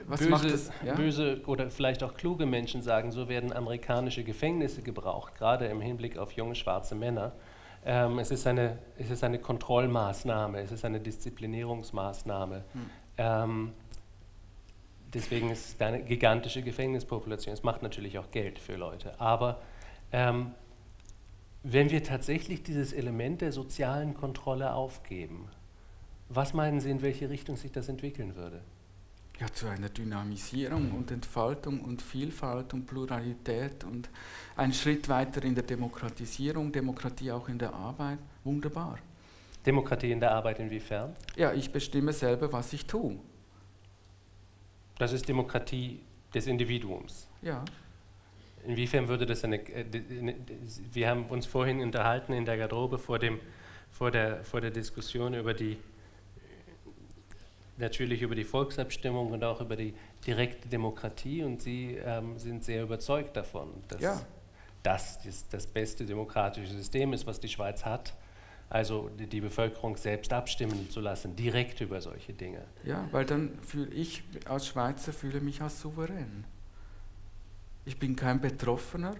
was macht das? Ja? Böse oder vielleicht auch kluge Menschen sagen, so werden amerikanische Gefängnisse gebraucht, gerade im Hinblick auf junge schwarze Männer. Es ist eine Kontrollmaßnahme, es ist eine Disziplinierungsmaßnahme. Hm. Deswegen ist es eine gigantische Gefängnispopulation. Es macht natürlich auch Geld für Leute. Aber wenn wir tatsächlich dieses Element der sozialen Kontrolle aufgeben, was meinen Sie, in welche Richtung sich das entwickeln würde? Ja, zu einer Dynamisierung und Entfaltung und Vielfalt und Pluralität und einen Schritt weiter in der Demokratisierung, Demokratie auch in der Arbeit, wunderbar. Demokratie in der Arbeit inwiefern? Ja, ich bestimme selber, was ich tue. Das ist Demokratie des Individuums? Ja. Inwiefern würde das wir haben uns vorhin unterhalten in der Garderobe vor der Diskussion über die natürlich über die Volksabstimmung und auch über die direkte Demokratie, und Sie sind sehr überzeugt davon, dass das beste demokratische System ist, was die Schweiz hat, also die Bevölkerung selbst abstimmen zu lassen, direkt über solche Dinge. Ja, weil dann ich als Schweizer fühle mich als souverän. Ich bin kein Betroffener.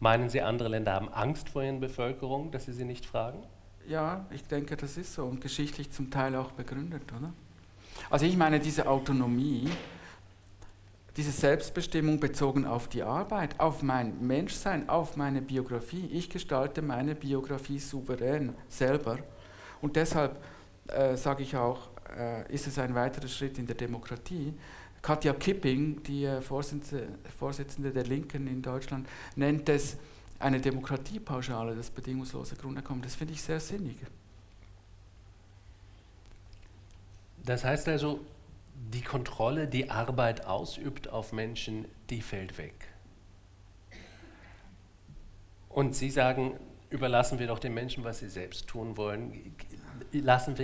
Meinen Sie, andere Länder haben Angst vor ihren Bevölkerungen, dass sie nicht fragen? Ja, ich denke, das ist so und geschichtlich zum Teil auch begründet, oder? Also ich meine, diese Autonomie, diese Selbstbestimmung bezogen auf die Arbeit, auf mein Menschsein, auf meine Biografie. Ich gestalte meine Biografie souverän selber und deshalb sage ich auch, ist es ein weiterer Schritt in der Demokratie. Katja Kipping, die Vorsitzende der Linken in Deutschland, nennt es eine Demokratiepauschale, das bedingungslose Grundeinkommen, das finde ich sehr sinnig. Das heißt also, die Kontrolle, die Arbeit ausübt auf Menschen, die fällt weg. Und Sie sagen, überlassen wir doch den Menschen, was sie selbst tun wollen, lassen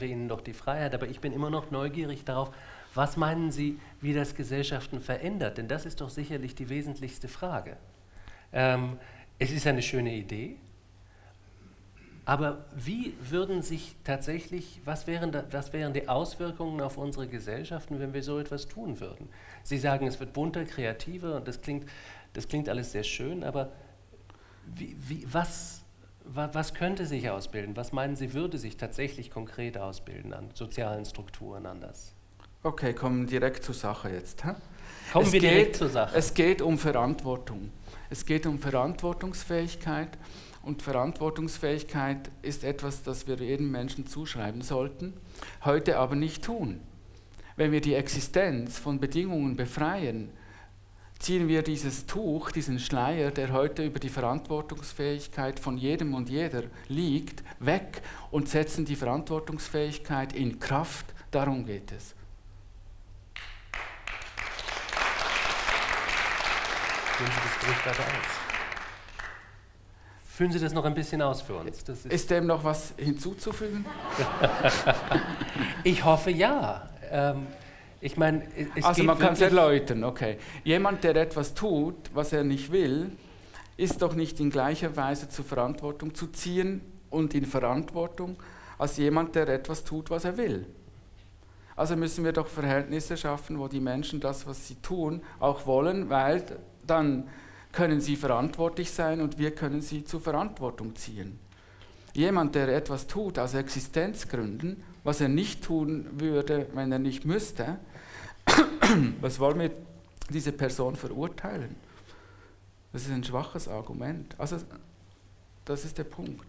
wir ihnen doch die Freiheit. Aber ich bin immer noch neugierig darauf, was meinen Sie, wie das Gesellschaften verändert? Denn das ist doch sicherlich die wesentlichste Frage. Es ist eine schöne Idee, aber wie würden sich tatsächlich, was wären die Auswirkungen auf unsere Gesellschaften, wenn wir so etwas tun würden? Sie sagen, es wird bunter, kreativer und das klingt alles sehr schön, aber was könnte sich ausbilden? Was meinen Sie, würde sich tatsächlich konkret ausbilden an sozialen Strukturen anders? Okay, kommen direkt zur Sache jetzt. Hä? Kommen wir direkt zur Sache. Es geht um Verantwortung. Es geht um Verantwortungsfähigkeit, und Verantwortungsfähigkeit ist etwas, das wir jedem Menschen zuschreiben sollten, heute aber nicht tun. Wenn wir die Existenz von Bedingungen befreien, ziehen wir dieses Tuch, diesen Schleier, der heute über die Verantwortungsfähigkeit von jedem und jeder liegt, weg und setzen die Verantwortungsfähigkeit in Kraft. Darum geht es. Führen Sie das noch ein bisschen aus für uns. Das ist dem noch was hinzuzufügen? Ich hoffe, ja. Ich meine, also man kann es erläutern, okay. Jemand, der etwas tut, was er nicht will, ist doch nicht in gleicher Weise zur Verantwortung zu ziehen und in Verantwortung als jemand, der etwas tut, was er will. Also müssen wir doch Verhältnisse schaffen, wo die Menschen das, was sie tun, auch wollen, weil dann können sie verantwortlich sein und wir können sie zur Verantwortung ziehen. Jemand, der etwas tut aus Existenzgründen, was er nicht tun würde, wenn er nicht müsste, was wollen wir diese Person verurteilen? Das ist ein schwaches Argument. Also das ist der Punkt.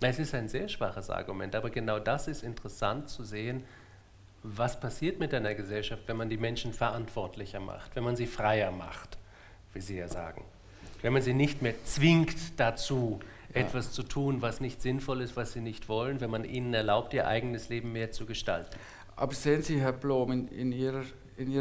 Es ist ein sehr schwaches Argument, aber genau das ist interessant zu sehen, was passiert mit einer Gesellschaft, wenn man die Menschen verantwortlicher macht, wenn man sie freier macht, wie Sie ja sagen. Wenn man sie nicht mehr zwingt dazu, etwas zu tun, was nicht sinnvoll ist, was sie nicht wollen, wenn man ihnen erlaubt, ihr eigenes Leben mehr zu gestalten. Aber sehen Sie, Herr Blom, in Ihrem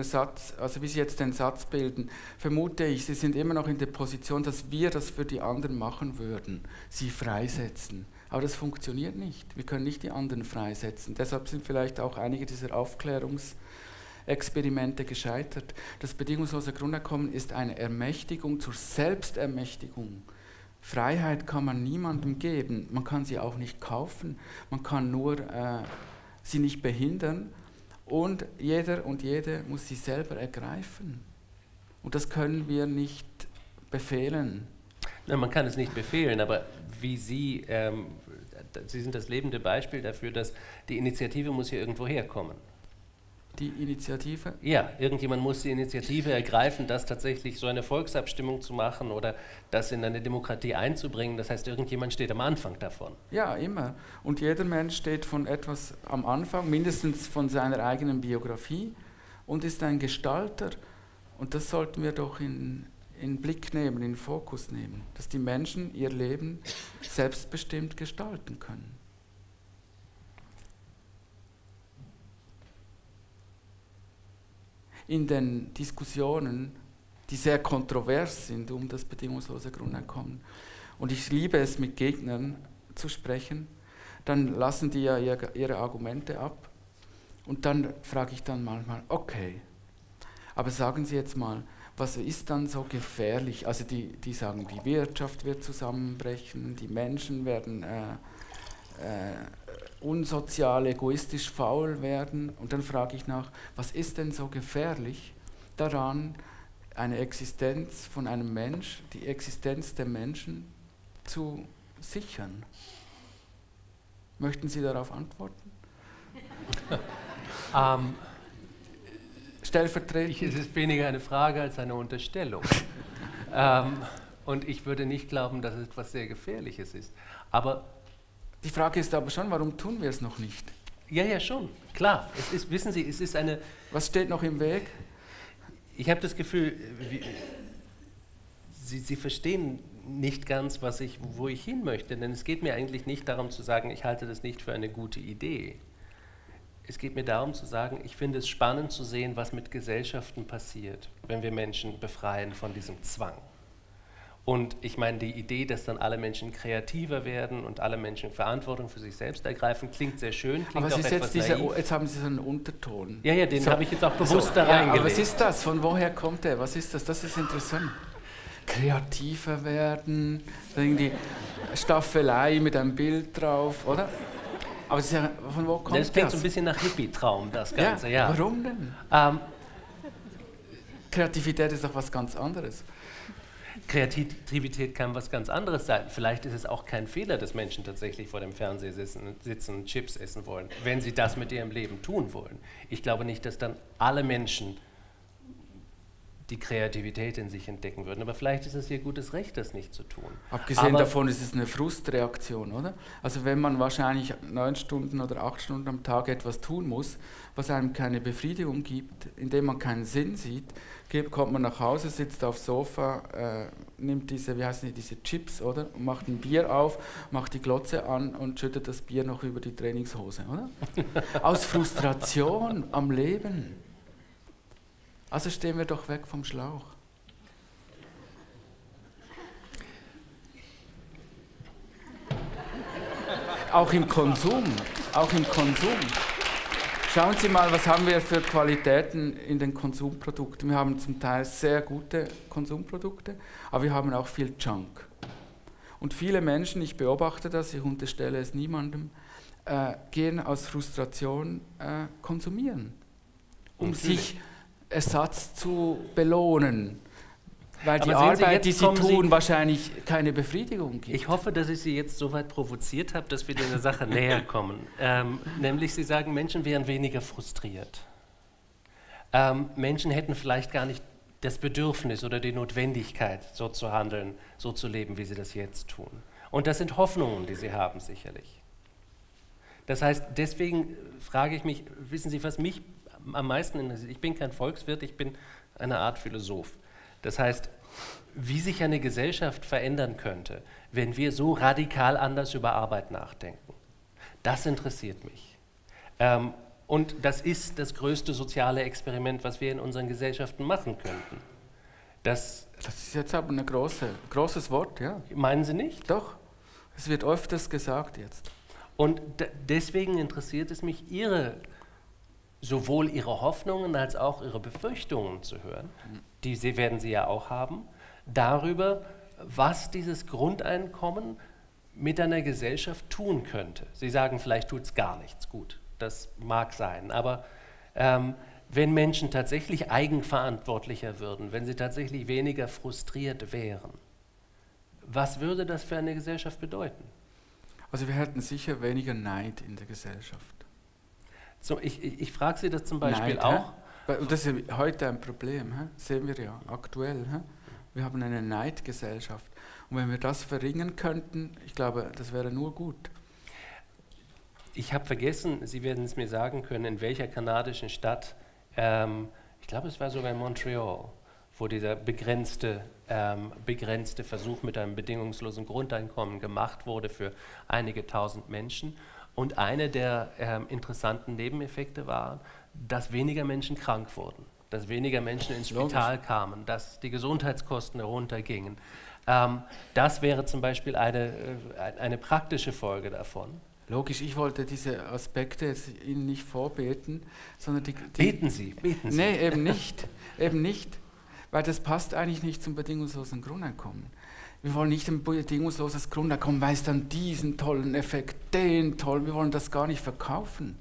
Satz, also wie Sie jetzt den Satz bilden, vermute ich, Sie sind immer noch in der Position, dass wir das für die anderen machen würden, sie freisetzen. Aber das funktioniert nicht. Wir können nicht die anderen freisetzen. Deshalb sind vielleicht auch einige dieser Aufklärungsexperimente gescheitert. Das bedingungslose Grundeinkommen ist eine Ermächtigung zur Selbstermächtigung. Freiheit kann man niemandem geben. Man kann sie auch nicht kaufen. Man kann nur sie nicht behindern. Und jeder und jede muss sie selber ergreifen. Und das können wir nicht befehlen. Na, man kann es nicht befehlen, aber wie Sie, Sie sind das lebende Beispiel dafür, dass die Initiative muss hier irgendwo herkommen. Die Initiative? Ja, irgendjemand muss die Initiative ergreifen, das tatsächlich so eine Volksabstimmung zu machen oder das in eine Demokratie einzubringen. Das heißt, irgendjemand steht am Anfang davon. Ja, immer. Und jeder Mensch steht von etwas am Anfang, mindestens von seiner eigenen Biografie und ist ein Gestalter. Und das sollten wir doch in Blick nehmen, in Fokus nehmen, dass die Menschen ihr Leben selbstbestimmt gestalten können. In den Diskussionen, die sehr kontrovers sind um das bedingungslose Grundeinkommen, und ich liebe es, mit Gegnern zu sprechen, dann lassen die ja ihre Argumente ab und dann frage ich dann manchmal, okay, aber sagen Sie jetzt mal, was ist dann so gefährlich? Also die sagen, die Wirtschaft wird zusammenbrechen, die Menschen werden unsozial, egoistisch, faul werden. Und dann frage ich nach, was ist denn so gefährlich daran, eine Existenz von einem Mensch, die Existenz der Menschen zu sichern? Möchten Sie darauf antworten? Stellvertretend. Es ist weniger eine Frage als eine Unterstellung. Und ich würde nicht glauben, dass es etwas sehr Gefährliches ist. Aber die Frage ist aber schon, warum tun wir es noch nicht? Ja, ja, schon. Klar. Es ist, wissen Sie, es ist eine... Was steht noch im Weg? Ich habe das Gefühl, Sie verstehen nicht ganz, wo ich hin möchte. Denn es geht mir eigentlich nicht darum zu sagen, ich halte das nicht für eine gute Idee. Es geht mir darum zu sagen, ich finde es spannend zu sehen, was mit Gesellschaften passiert, wenn wir Menschen befreien von diesem Zwang. Und ich meine, die Idee, dass dann alle Menschen kreativer werden und alle Menschen Verantwortung für sich selbst ergreifen, klingt sehr schön, klingt aber auch etwas naiv. Jetzt haben Sie so einen Unterton. Ja, ja, den habe ich jetzt auch bewusst da reingelegt. Aber was ist das? Von woher kommt der? Was ist das? Das ist interessant. Kreativer werden, irgendwie Staffelei mit einem Bild drauf, oder? Aber von wo kommt das? Das klingt so ein bisschen nach Hippie-Traum, das Ganze, ja. Warum denn? Kreativität ist doch was ganz anderes. Kreativität kann was ganz anderes sein. Vielleicht ist es auch kein Fehler, dass Menschen tatsächlich vor dem Fernseher sitzen und Chips essen wollen, wenn sie das mit ihrem Leben tun wollen. Ich glaube nicht, dass dann alle Menschen die Kreativität in sich entdecken würden. Aber vielleicht ist es ihr gutes Recht, das nicht zu tun. Abgesehen davon ist es eine Frustreaktion, oder? Also wenn man wahrscheinlich 9 Stunden oder 8 Stunden am Tag etwas tun muss, was einem keine Befriedigung gibt, indem man keinen Sinn sieht, kommt man nach Hause, sitzt aufs Sofa, nimmt diese, diese Chips, oder? Und macht ein Bier auf, macht die Glotze an und schüttet das Bier noch über die Trainingshose, oder? Aus Frustration am Leben. Also stehen wir doch weg vom Schlauch. auch im Konsum, auch im Konsum. Schauen Sie mal, was haben wir für Qualitäten in den Konsumprodukten. Wir haben zum Teil sehr gute Konsumprodukte, aber wir haben auch viel Junk. Und viele Menschen, ich beobachte das, ich unterstelle es niemandem, gehen aus Frustration konsumieren, um sich Ersatz zu belohnen, weil die Arbeit, die sie tun, wahrscheinlich keine Befriedigung gibt. Ich hoffe, dass ich Sie jetzt so weit provoziert habe, dass wir dieser Sache näher kommen. Nämlich, Sie sagen, Menschen wären weniger frustriert. Menschen hätten vielleicht gar nicht das Bedürfnis oder die Notwendigkeit, so zu handeln, so zu leben, wie sie das jetzt tun. Und das sind Hoffnungen, die Sie haben, sicherlich. Das heißt, deswegen frage ich mich, wissen Sie, was mich am meisten interessiert? Ich bin kein Volkswirt, ich bin eine Art Philosoph. Das heißt, wie sich eine Gesellschaft verändern könnte, wenn wir so radikal anders über Arbeit nachdenken. Das interessiert mich. Und das ist das größte soziale Experiment, was wir in unseren Gesellschaften machen könnten. Das ist jetzt aber ein großes Wort, ja. Meinen Sie nicht? Doch, es wird öfters gesagt jetzt. Und deswegen interessiert es mich, sowohl Ihre Hoffnungen als auch Ihre Befürchtungen zu hören, die werden Sie ja auch haben, darüber, was dieses Grundeinkommen mit einer Gesellschaft tun könnte. Sie sagen, vielleicht tut es gar nichts. Gut, das mag sein, aber wenn Menschen tatsächlich eigenverantwortlicher würden, wenn sie tatsächlich weniger frustriert wären, was würde das für eine Gesellschaft bedeuten? Also wir hätten sicher weniger Neid in der Gesellschaft. So, ich frage Sie das zum Beispiel auch. Das ist heute ein Problem, sehen wir ja aktuell. Wir haben eine Neidgesellschaft. Und wenn wir das verringern könnten, ich glaube, das wäre nur gut. Ich habe vergessen, Sie werden es mir sagen können, in welcher kanadischen Stadt, ich glaube, es war sogar in Montreal, wo dieser begrenzte Versuch mit einem bedingungslosen Grundeinkommen gemacht wurde für einige tausend Menschen. Und einer der interessanten Nebeneffekte war, dass weniger Menschen krank wurden, dass weniger Menschen ins Spital kamen, dass die Gesundheitskosten heruntergingen. Das wäre zum Beispiel eine praktische Folge davon. Logisch, ich wollte diese Aspekte jetzt Ihnen nicht vorbeten, sondern Beten Sie. Nee, eben nicht, eben nicht. Weil das passt eigentlich nicht zum bedingungslosen Grundeinkommen. Wir wollen nicht ein bedingungsloses Grundeinkommen, weil es dann diesen tollen Effekt, den tollen, wir wollen das gar nicht verkaufen,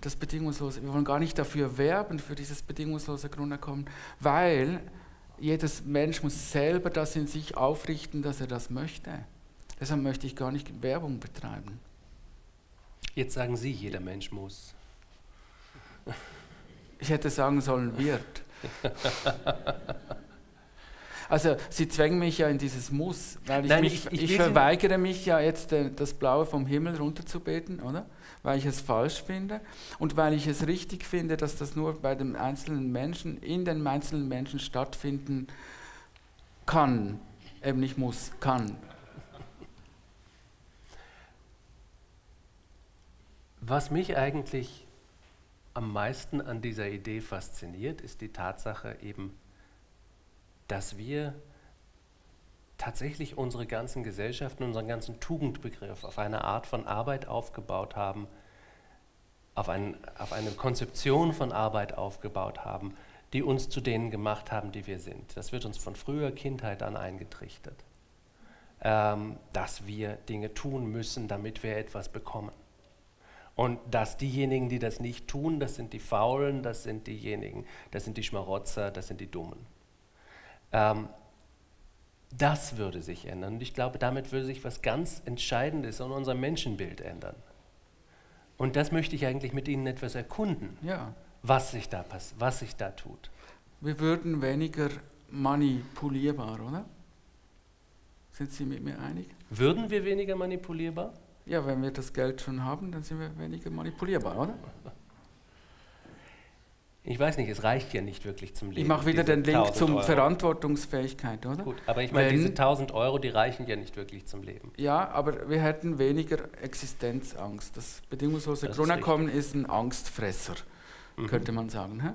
das bedingungslose. Wir wollen gar nicht dafür werben, für dieses bedingungslose Grundeinkommen, weil jedes Mensch muss selber das in sich aufrichten, dass er das möchte. Deshalb möchte ich gar nicht Werbung betreiben. Jetzt sagen Sie, jeder Mensch muss. Ich hätte sagen sollen, wird. Also Sie zwängen mich ja in dieses Muss, weil ich verweigere mich ja jetzt das Blaue vom Himmel runterzubeten, oder? Weil ich es falsch finde und weil ich es richtig finde, dass das nur bei dem einzelnen Menschen, in den einzelnen Menschen stattfinden kann, eben nicht muss, kann. Was mich eigentlich am meisten an dieser Idee fasziniert, ist die Tatsache eben, dass wir tatsächlich unsere ganzen Gesellschaften, unseren ganzen Tugendbegriff auf eine Art von Arbeit aufgebaut haben, auf eine Konzeption von Arbeit aufgebaut haben, die uns zu denen gemacht haben, die wir sind. Das wird uns von früher Kindheit an eingetrichtert, dass wir Dinge tun müssen, damit wir etwas bekommen. Und dass diejenigen, die das nicht tun, das sind die Faulen, das sind diejenigen, das sind die Schmarotzer, das sind die Dummen. Das würde sich ändern. Und ich glaube, damit würde sich was ganz Entscheidendes an unserem Menschenbild ändern. Und das möchte ich eigentlich mit Ihnen etwas erkunden, ja. Was sich da tut. Wir würden weniger manipulierbar, oder? Sind Sie mit mir einig? Würden wir weniger manipulierbar? Ja, wenn wir das Geld schon haben, dann sind wir weniger manipulierbar, oder? Ich weiß nicht, es reicht ja nicht wirklich zum Leben. Ich mache wieder den Link zum Verantwortungsfähigkeit, oder? Gut, aber ich meine, diese 1000 Euro, die reichen ja nicht wirklich zum Leben. Ja, aber wir hätten weniger Existenzangst. Das bedingungslose Grundeinkommen ist ein Angstfresser, könnte man sagen. Hä?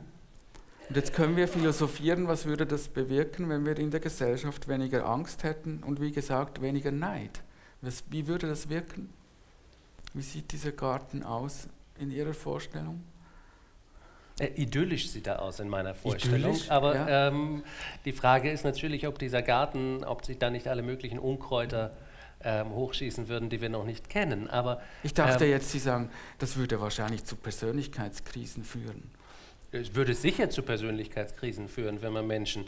Und jetzt können wir philosophieren, was würde das bewirken, wenn wir in der Gesellschaft weniger Angst hätten und wie gesagt, weniger Neid. Wie würde das wirken? Wie sieht dieser Garten aus in Ihrer Vorstellung? Idyllisch sieht er aus in meiner Vorstellung, idyllisch, aber ja. Die Frage ist natürlich, ob dieser Garten, ob sich da nicht alle möglichen Unkräuter hochschießen würden, die wir noch nicht kennen. Aber ich dachte jetzt, Sie sagen, das würde wahrscheinlich zu Persönlichkeitskrisen führen. Es würde sicher zu Persönlichkeitskrisen führen, wenn man Menschen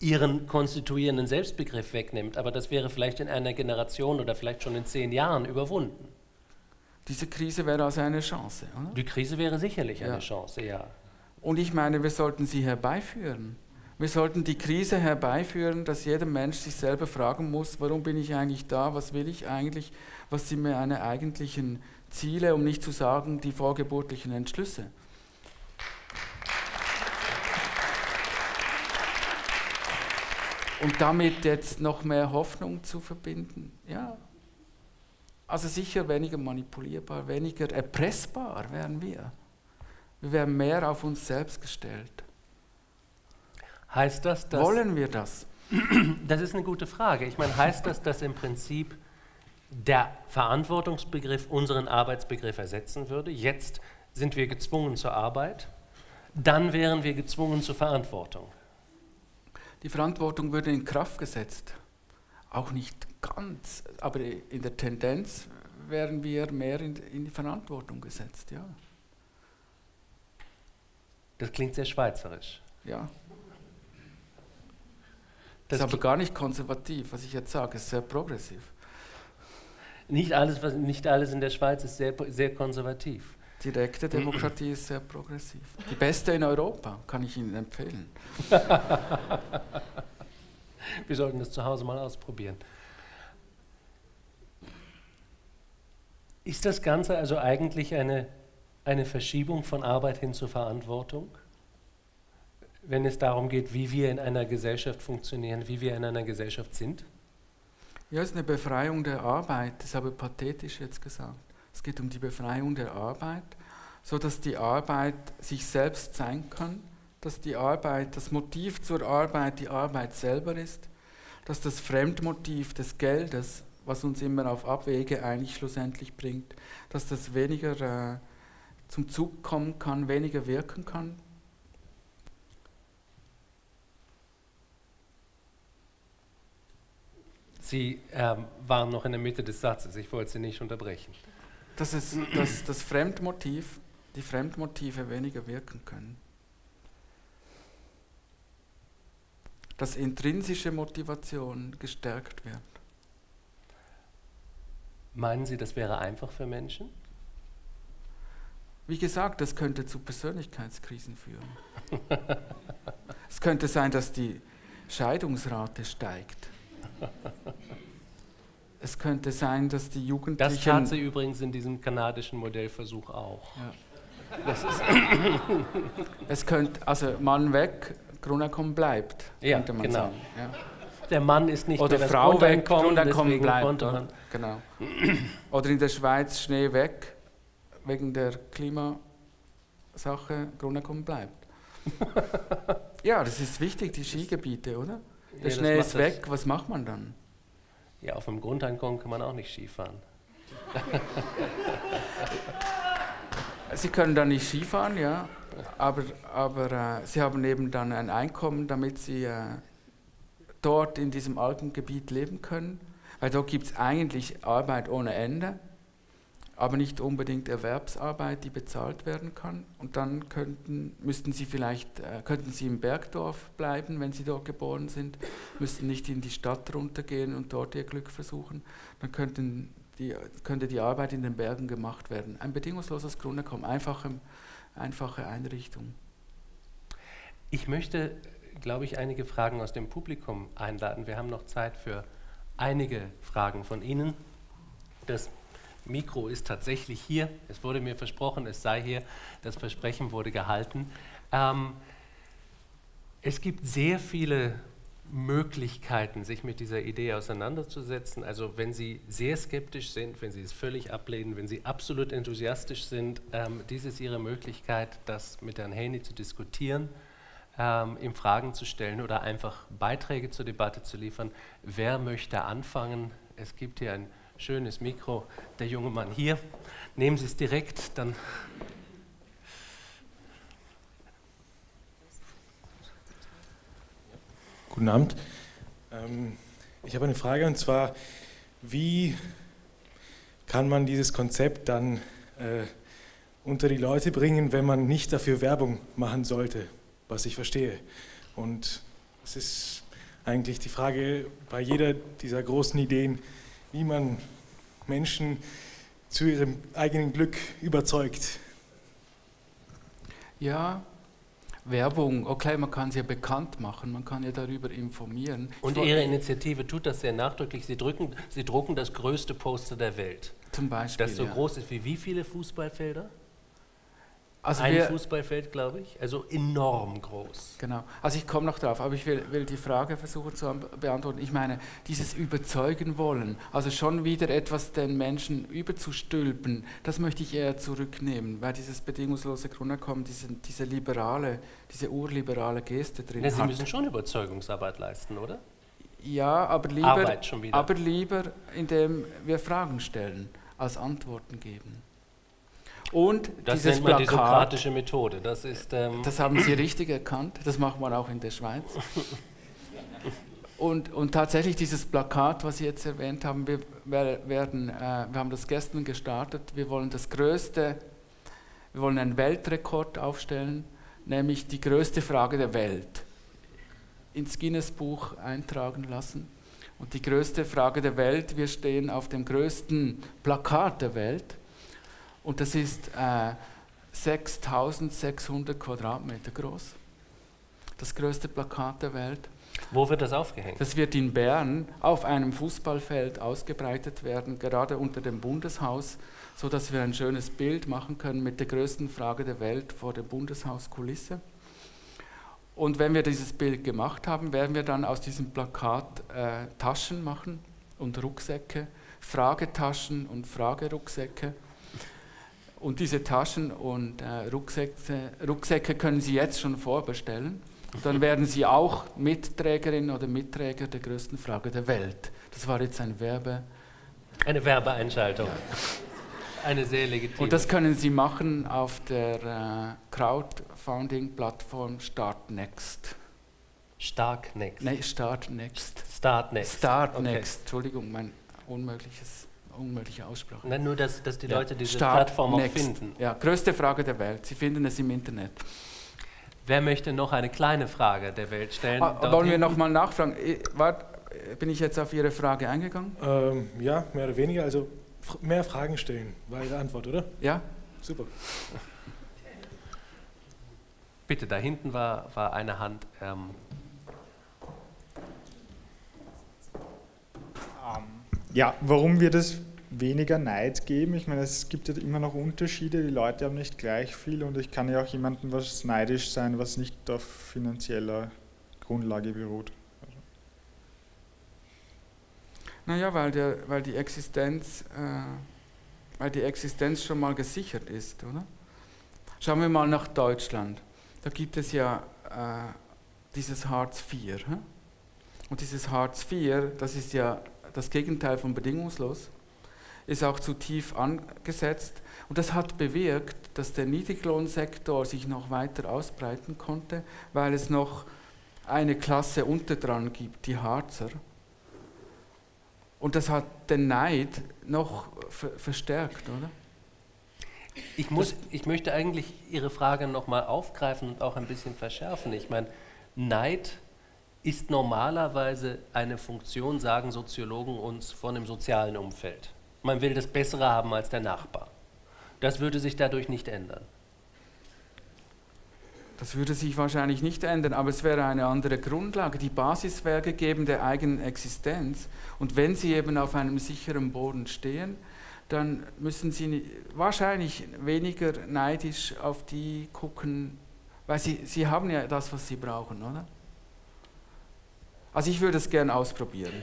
ihren konstituierenden Selbstbegriff wegnimmt, aber das wäre vielleicht in einer Generation oder vielleicht schon in 10 Jahren überwunden. Diese Krise wäre also eine Chance, oder? Die Krise wäre sicherlich ja. eine Chance, ja. Und ich meine, wir sollten sie herbeiführen. Wir sollten die Krise herbeiführen, dass jeder Mensch sich selber fragen muss, warum bin ich eigentlich da, was will ich eigentlich, was sind meine eigentlichen Ziele, um nicht zu sagen, die vorgeburtlichen Entschlüsse. Und damit jetzt noch mehr Hoffnung zu verbinden, ja. Also sicher weniger manipulierbar, weniger erpressbar wären wir. Wir wären mehr auf uns selbst gestellt. Heißt das, dass... Wollen wir das? Das ist eine gute Frage. Ich meine, heißt das, dass im Prinzip der Verantwortungsbegriff unseren Arbeitsbegriff ersetzen würde? Jetzt sind wir gezwungen zur Arbeit, dann wären wir gezwungen zur Verantwortung. Die Verantwortung würde in Kraft gesetzt, auch nicht ganz, aber in der Tendenz wären wir mehr in die Verantwortung gesetzt, ja. Das klingt sehr schweizerisch. Ja. Das ist aber gar nicht konservativ, was ich jetzt sage, ist sehr progressiv. Nicht alles in der Schweiz ist sehr, sehr konservativ. Direkte Demokratie ist sehr progressiv. Die beste in Europa, kann ich Ihnen empfehlen. Wir sollten das zu Hause mal ausprobieren. Ist das Ganze also eigentlich eine Verschiebung von Arbeit hin zur Verantwortung, wenn es darum geht, wie wir in einer Gesellschaft funktionieren, wie wir in einer Gesellschaft sind? Ja, es ist eine Befreiung der Arbeit, das habe ich pathetisch jetzt gesagt. Es geht um die Befreiung der Arbeit, sodass die Arbeit sich selbst sein kann, dass die Arbeit, das Motiv zur Arbeit die Arbeit selber ist, dass das Fremdmotiv des Geldes, was uns immer auf Abwege eigentlich schlussendlich bringt, dass das weniger zum Zug kommen kann, weniger wirken kann. Sie waren noch in der Mitte des Satzes, ich wollte Sie nicht unterbrechen. Das ist, dass das Fremdmotiv, die Fremdmotive weniger wirken können. Dass intrinsische Motivation gestärkt wird. Meinen Sie, das wäre einfach für Menschen? Wie gesagt, das könnte zu Persönlichkeitskrisen führen. Es könnte sein, dass die Scheidungsrate steigt. Es könnte sein, dass die Jugendlichen... Das tat sie übrigens in diesem kanadischen Modellversuch auch. Ja. Das ist es könnte, also Mann weg, Grundeinkommen bleibt, ja, könnte man genau sagen. Ja. Der Mann ist nicht oder mehr das Grundeinkommen, deswegen bleibt, konnte man. Genau. Oder in der Schweiz Schnee weg, wegen der Klimasache, Grundeinkommen bleibt. Ja, das ist wichtig, die Skigebiete, oder? Der ja, Schnee ist weg, was macht man dann? Ja, auf dem Grundeinkommen kann man auch nicht Skifahren. Sie können dann nicht Skifahren, ja, aber Sie haben eben dann ein Einkommen, damit Sie dort in diesem Alpengebiet leben können, weil dort gibt es eigentlich Arbeit ohne Ende, aber nicht unbedingt Erwerbsarbeit, die bezahlt werden kann. Und dann könnten Sie im Bergdorf bleiben, wenn Sie dort geboren sind, müssten nicht in die Stadt runtergehen und dort Ihr Glück versuchen. Dann könnte die Arbeit in den Bergen gemacht werden. Ein bedingungsloses Grundeinkommen, einfache Einrichtung. Ich möchte, glaube ich, einige Fragen aus dem Publikum einladen. Wir haben noch Zeit für einige Fragen von Ihnen. Das Mikro ist tatsächlich hier. Es wurde mir versprochen, es sei hier. Das Versprechen wurde gehalten. Es gibt sehr viele Möglichkeiten, sich mit dieser Idee auseinanderzusetzen. Also wenn Sie sehr skeptisch sind, wenn Sie es völlig ablehnen, wenn Sie absolut enthusiastisch sind, dies ist Ihre Möglichkeit, das mit Herrn Häni zu diskutieren, ihm Fragen zu stellen oder einfach Beiträge zur Debatte zu liefern. Wer möchte anfangen? Es gibt hier ein Schönes Mikro, der junge Mann hier. Nehmen Sie es direkt, dann... Guten Abend. Ich habe eine Frage, und zwar, wie kann man dieses Konzept dann unter die Leute bringen, wenn man nicht dafür Werbung machen sollte, was ich verstehe? Und es ist eigentlich die Frage bei jeder dieser großen Ideen, wie man Menschen zu ihrem eigenen Glück überzeugt. Ja, Werbung, okay, man kann es ja bekannt machen, man kann ja darüber informieren. Und Ihre Initiative tut das sehr nachdrücklich. Sie drucken das größte Poster der Welt. Zum Beispiel, das so groß ist wie viele Fußballfelder? Also ein Fußballfeld, glaube ich, also enorm groß. Genau, also ich komme noch drauf, aber ich will die Frage versuchen zu beantworten. Ich meine, dieses Überzeugen wollen, also schon wieder etwas den Menschen überzustülpen, das möchte ich eher zurücknehmen, weil dieses bedingungslose Grundeinkommen, diese urliberale Geste drin hat. Sie müssen schon Überzeugungsarbeit leisten, oder? Ja, aber lieber, indem wir Fragen stellen, als Antworten geben. Und das nennt man die sokratische Methode. Das ist, das haben Sie richtig erkannt, das macht man auch in der Schweiz. Und tatsächlich dieses Plakat, was Sie jetzt erwähnt haben, wir haben das gestern gestartet, wir wollen einen Weltrekord aufstellen, nämlich die größte Frage der Welt ins Guinness-Buch eintragen lassen. Und die größte Frage der Welt, wir stehen auf dem größten Plakat der Welt. Und das ist 6.600 Quadratmeter groß, das größte Plakat der Welt. Wo wird das aufgehängt? Das wird in Bern auf einem Fußballfeld ausgebreitet werden, gerade unter dem Bundeshaus, sodass wir ein schönes Bild machen können mit der größten Frage der Welt vor der Bundeshauskulisse. Und wenn wir dieses Bild gemacht haben, werden wir dann aus diesem Plakat Taschen machen und Rucksäcke, Fragetaschen und Fragerucksäcke. Und diese Taschen und Rucksäcke können Sie jetzt schon vorbestellen. Und dann werden Sie auch Mitträgerin oder Mitträger der größten Frage der Welt. Das war jetzt ein Werbeeinschaltung. Ja. Eine sehr legitime. Und das können Sie machen auf der Crowdfunding-Plattform Startnext. Startnext? Nein, Startnext. Startnext. Startnext, okay. Entschuldigung, mein unmögliche Aussprache. Nein, nur, dass die Leute diese Plattform auch finden. Ja, größte Frage der Welt. Sie finden es im Internet. Wer möchte noch eine kleine Frage der Welt stellen? Wollen wir nochmal nachfragen? Bin ich jetzt auf Ihre Frage eingegangen? Ja, mehr oder weniger. Also mehr Fragen stellen war Ihre Antwort, oder? Ja. Super. Bitte, da hinten war eine Hand. Ja, warum wird es weniger Neid geben? Ich meine, es gibt ja immer noch Unterschiede, die Leute haben nicht gleich viel und ich kann ja auch jemandem was neidisch sein, was nicht auf finanzieller Grundlage beruht. Also. Naja, weil die Existenz schon mal gesichert ist, oder? Schauen wir mal nach Deutschland. Da gibt es ja dieses Hartz IV. Hä? Und dieses Hartz IV, das ist ja das Gegenteil von bedingungslos, ist auch zu tief angesetzt. Und das hat bewirkt, dass der Niedriglohnsektor sich noch weiter ausbreiten konnte, weil es noch eine Klasse unterdran gibt, die Harzer. Und das hat den Neid noch verstärkt, oder? Ich möchte eigentlich Ihre Frage nochmal aufgreifen und auch ein bisschen verschärfen. Ich meine, Neid ist normalerweise eine Funktion, sagen Soziologen uns, von dem sozialen Umfeld. Man will das Bessere haben als der Nachbar. Das würde sich dadurch nicht ändern. Das würde sich wahrscheinlich nicht ändern, aber es wäre eine andere Grundlage. Die Basis wäre gegeben der eigenen Existenz. Und wenn Sie eben auf einem sicheren Boden stehen, dann müssen Sie wahrscheinlich weniger neidisch auf die gucken, weil Sie haben ja das, was Sie brauchen, oder? Also ich würde es gern ausprobieren.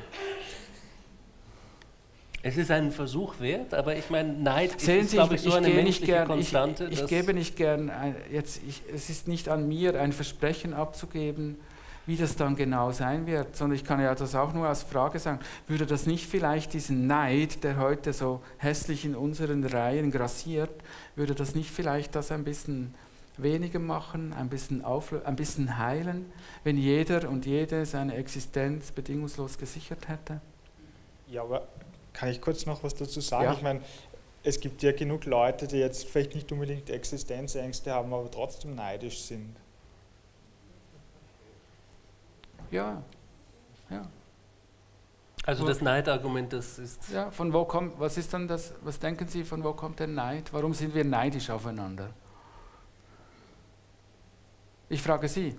Es ist ein Versuch wert, aber ich meine, Neid ist, glaube ich, so eine menschliche Konstante. Ich gebe nicht gern, es ist nicht an mir, ein Versprechen abzugeben, wie das dann genau sein wird, sondern ich kann ja das auch nur als Frage sagen, würde das nicht vielleicht diesen Neid, der heute so hässlich in unseren Reihen grassiert, würde das nicht vielleicht das ein bisschen weniger machen, ein bisschen heilen, wenn jeder und jede seine Existenz bedingungslos gesichert hätte? Ja, aber kann ich kurz noch was dazu sagen? Ja. Ich meine, es gibt ja genug Leute, die jetzt vielleicht nicht unbedingt Existenzängste haben, aber trotzdem neidisch sind. Ja, ja. Also das Neidargument, das ist... Ja, von wo kommt, was ist dann das, was denken Sie, von wo kommt der Neid? Warum sind wir neidisch aufeinander? Ich frage Sie.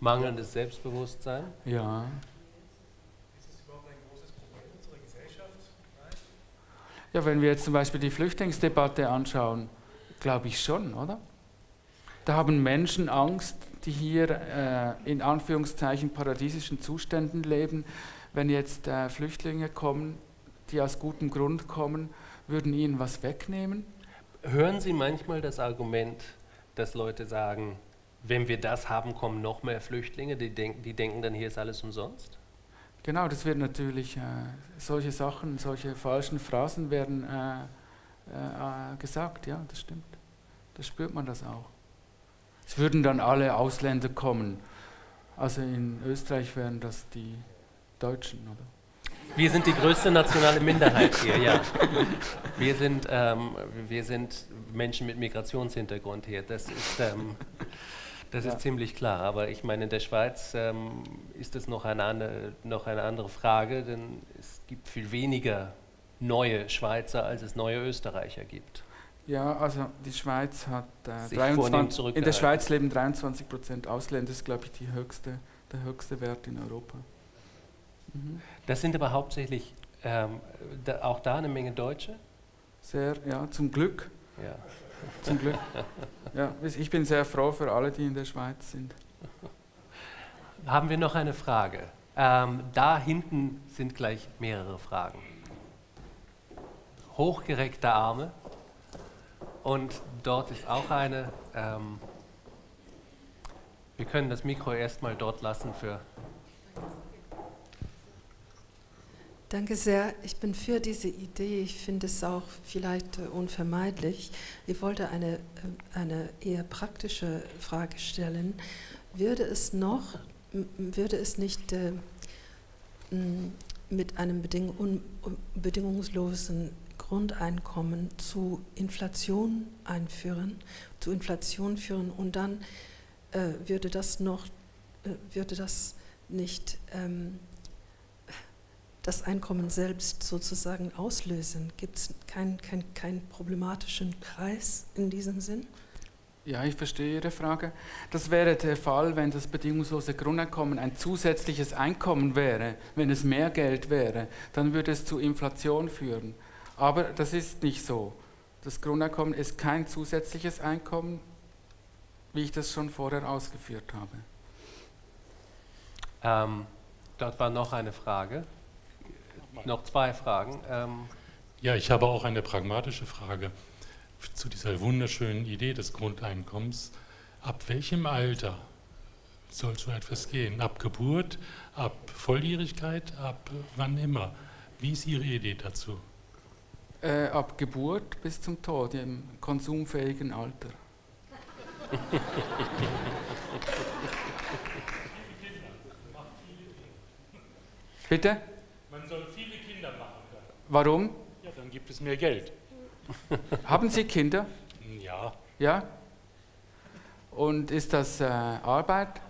Mangelndes Selbstbewusstsein? Ja. Ist das überhaupt ein großes Problem unserer Gesellschaft? Nein? Ja, wenn wir jetzt zum Beispiel die Flüchtlingsdebatte anschauen, glaube ich schon, oder? Da haben Menschen Angst, die hier in Anführungszeichen paradiesischen Zuständen leben, wenn jetzt Flüchtlinge kommen, die aus gutem Grund kommen, würden ihnen was wegnehmen? Hören Sie manchmal das Argument, dass Leute sagen, wenn wir das haben, kommen noch mehr Flüchtlinge, die denken dann, hier ist alles umsonst? Genau, das wird natürlich, solche Sachen, solche falschen Phrasen werden gesagt, ja, das stimmt. Das spürt man das auch. Es würden dann alle Ausländer kommen. Also in Österreich wären das die Deutschen, oder? Wir sind die größte nationale Minderheit hier, ja. Wir sind Menschen mit Migrationshintergrund hier, das ist ziemlich klar. Aber ich meine, in der Schweiz ist es noch eine andere Frage, denn es gibt viel weniger neue Schweizer, als es neue Österreicher gibt. Ja, also die Schweiz hat, in der Schweiz leben 23% Ausländer, das ist, glaube ich, der höchste Wert in Europa. Das sind aber hauptsächlich auch da eine Menge Deutsche? Sehr, ja, zum Glück. Ja. Zum Glück. Ja, ich bin sehr froh für alle, die in der Schweiz sind. Haben wir noch eine Frage? Da hinten sind gleich mehrere Fragen. Hochgereckte Arme. Und dort ist auch eine. Wir können das Mikro erstmal dort lassen für... Danke sehr. Ich bin für diese Idee. Ich finde es auch vielleicht unvermeidlich. Ich wollte eine eher praktische Frage stellen. Würde es nicht mit einem bedingungslosen Grundeinkommen zu Inflation führen und dann würde das nicht das Einkommen selbst sozusagen auslösen? Gibt es keinen problematischen Kreis in diesem Sinn? Ja, ich verstehe Ihre Frage. Das wäre der Fall, wenn das bedingungslose Grundeinkommen ein zusätzliches Einkommen wäre, wenn es mehr Geld wäre, dann würde es zu Inflation führen. Aber das ist nicht so. Das Grundeinkommen ist kein zusätzliches Einkommen, wie ich das schon vorher ausgeführt habe. Dort war noch eine Frage. Noch zwei Fragen. Ja, ich habe auch eine pragmatische Frage zu dieser wunderschönen Idee des Grundeinkommens. Ab welchem Alter soll so etwas gehen? Ab Geburt, ab Volljährigkeit, ab wann immer? Wie ist Ihre Idee dazu? Ab Geburt bis zum Tod, im konsumfähigen Alter. Bitte? Man soll viele Kinder machen können. Warum? Ja, dann gibt es mehr Geld. Haben Sie Kinder? Ja. Ja? Und ist das Arbeit?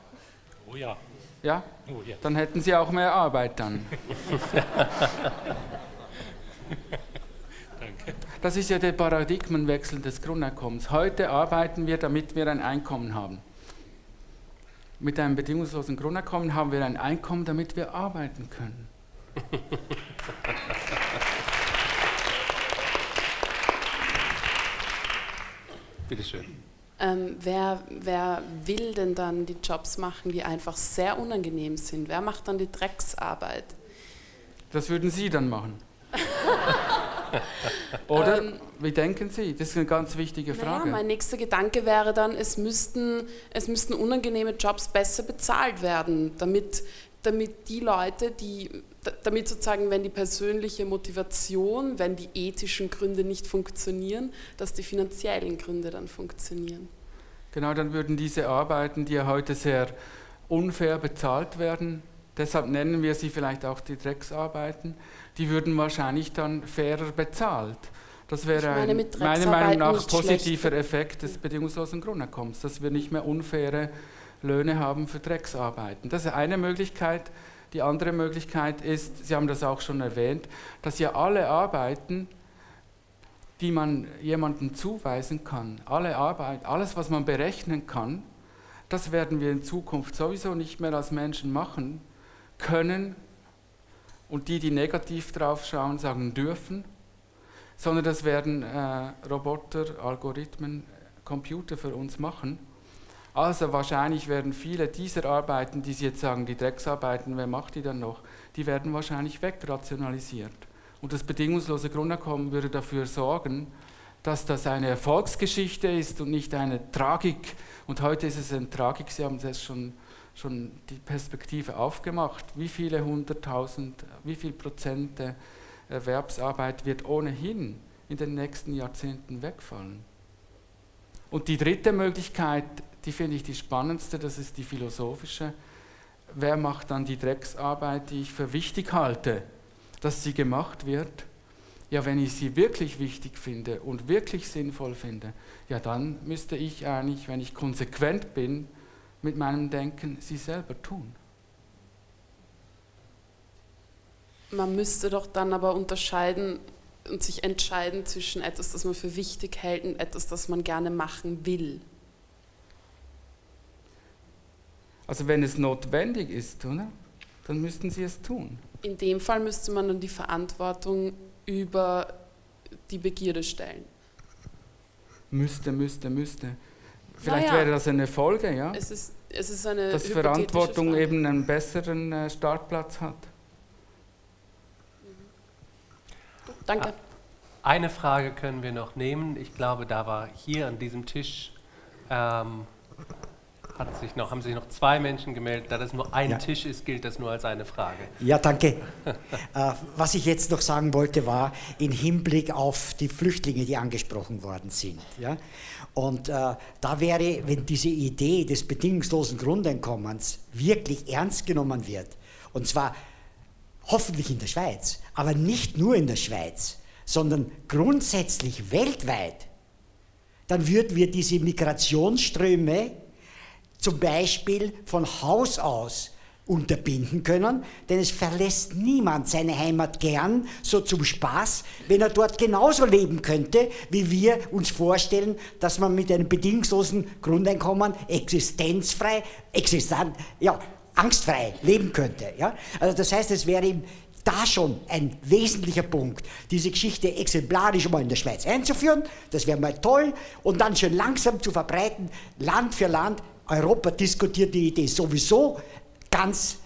Oh ja. Ja? Oh ja. Dann hätten Sie auch mehr Arbeit dann. Danke. Das ist ja der Paradigmenwechsel des Grundeinkommens. Heute arbeiten wir, damit wir ein Einkommen haben. Mit einem bedingungslosen Grundeinkommen haben wir ein Einkommen, damit wir arbeiten können. Bitte schön. Wer will denn dann die Jobs machen, die einfach sehr unangenehm sind? Wer macht dann die Drecksarbeit? Das würden Sie dann machen. Oder? Wie denken Sie? Das ist eine ganz wichtige Frage. Ja, mein nächster Gedanke wäre dann, es müssten unangenehme Jobs besser bezahlt werden, damit sozusagen, wenn die persönliche Motivation, wenn die ethischen Gründe nicht funktionieren, dass die finanziellen Gründe dann funktionieren. Genau, dann würden diese Arbeiten, die ja heute sehr unfair bezahlt werden, deshalb nennen wir sie vielleicht auch die Drecksarbeiten, die würden wahrscheinlich dann fairer bezahlt. Das wäre ein, meiner Meinung nach, positiver Effekt des bedingungslosen Grundeinkommens, dass wir nicht mehr unfaire Löhne haben für Drecksarbeiten. Das ist eine Möglichkeit. Die andere Möglichkeit ist, Sie haben das auch schon erwähnt, dass ja alle Arbeiten, die man jemandem zuweisen kann, alles, was man berechnen kann, das werden wir in Zukunft sowieso nicht mehr als Menschen machen können und die, die negativ drauf schauen, sagen dürfen, sondern das werden Roboter, Algorithmen, Computer für uns machen. Also wahrscheinlich werden viele dieser Arbeiten, die Sie jetzt sagen, die Drecksarbeiten, wer macht die dann noch, die werden wahrscheinlich wegrationalisiert. Und das bedingungslose Grundeinkommen würde dafür sorgen, dass das eine Erfolgsgeschichte ist und nicht eine Tragik. Und heute ist es eine Tragik, Sie haben es schon die Perspektive aufgemacht. Wie viele hunderttausend, wie viel Prozent der Erwerbsarbeit wird ohnehin in den nächsten Jahrzehnten wegfallen? Und die dritte Möglichkeit, die finde ich die spannendste, das ist die philosophische. Wer macht dann die Drecksarbeit, die ich für wichtig halte, dass sie gemacht wird? Ja, wenn ich sie wirklich wichtig finde und wirklich sinnvoll finde, ja dann müsste ich eigentlich, wenn ich konsequent bin mit meinem Denken, sie selber tun. Man müsste doch dann aber unterscheiden und sich entscheiden zwischen etwas, das man für wichtig hält und etwas, das man gerne machen will. Also wenn es notwendig ist, oder? Dann müssten Sie es tun. In dem Fall müsste man dann die Verantwortung über die Begierde stellen. Müsste. Vielleicht wäre das eine Folge, ja? Es ist eine hypothetische Frage. Dass Verantwortung eben einen besseren Startplatz hat. Danke. Eine Frage können wir noch nehmen. Ich glaube, da war hier an diesem Tisch... Haben sich noch zwei Menschen gemeldet. Da das nur ein Tisch ist, gilt das nur als eine Frage. Ja, danke. Was ich jetzt noch sagen wollte, war im Hinblick auf die Flüchtlinge, die angesprochen worden sind. Ja? Und da wäre, wenn diese Idee des bedingungslosen Grundeinkommens wirklich ernst genommen wird, und zwar hoffentlich in der Schweiz, aber nicht nur in der Schweiz, sondern grundsätzlich weltweit, dann würden wir diese Migrationsströme zum Beispiel von Haus aus unterbinden können, denn es verlässt niemand seine Heimat gern so zum Spaß, wenn er dort genauso leben könnte, wie wir uns vorstellen, dass man mit einem bedingungslosen Grundeinkommen angstfrei leben könnte. Ja? Also das heißt, es wäre eben da schon ein wesentlicher Punkt, diese Geschichte exemplarisch mal in der Schweiz einzuführen, das wäre mal toll, und dann schon langsam zu verbreiten, Land für Land. Europa diskutiert die Idee sowieso ganz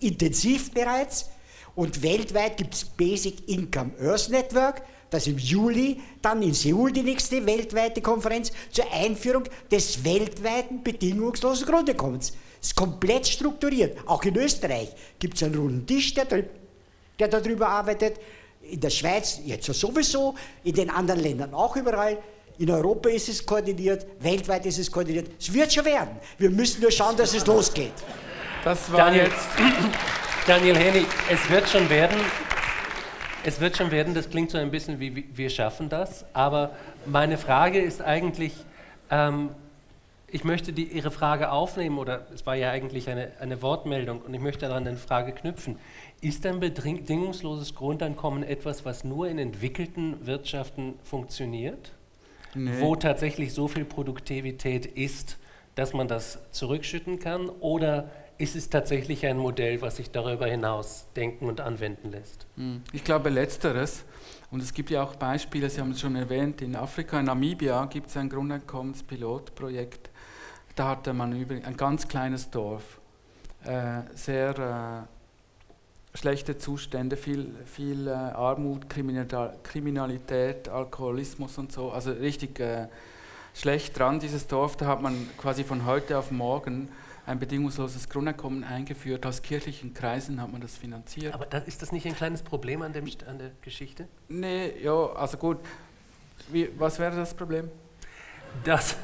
intensiv bereits, und weltweit gibt es Basic Income Earth Network, das im Juli dann in Seoul die nächste weltweite Konferenz zur Einführung des weltweiten bedingungslosen Grundeinkommens. Das ist komplett strukturiert. Auch in Österreich gibt es einen runden Tisch, der darüber arbeitet, in der Schweiz jetzt sowieso, in den anderen Ländern auch überall. In Europa ist es koordiniert, weltweit ist es koordiniert. Es wird schon werden. Wir müssen nur schauen, dass es losgeht. Das war jetzt Daniel Häni. Es wird schon werden. Es wird schon werden. Das klingt so ein bisschen wie wir schaffen das. Aber meine Frage ist eigentlich, ich möchte Ihre Frage aufnehmen, oder es war ja eigentlich eine Wortmeldung, und ich möchte daran eine Frage knüpfen. Ist ein bedingungsloses Grundeinkommen etwas, was nur in entwickelten Wirtschaften funktioniert? Nee. Wo tatsächlich so viel Produktivität ist, dass man das zurückschütten kann? Oder ist es tatsächlich ein Modell, was sich darüber hinaus denken und anwenden lässt? Ich glaube, Letzteres. Und es gibt ja auch Beispiele, Sie haben es schon erwähnt, in Afrika, in Namibia gibt es ein Grundeinkommenspilotprojekt. Da hatte man ein ganz kleines Dorf, sehr schlechte Zustände, viel Armut, Kriminalität, Alkoholismus und so. Also richtig schlecht dran, dieses Dorf. Da hat man quasi von heute auf morgen ein bedingungsloses Grundeinkommen eingeführt. Aus kirchlichen Kreisen hat man das finanziert. Aber ist das nicht ein kleines Problem an der Geschichte? Nee, ja, also gut. Was wäre das Problem? Dass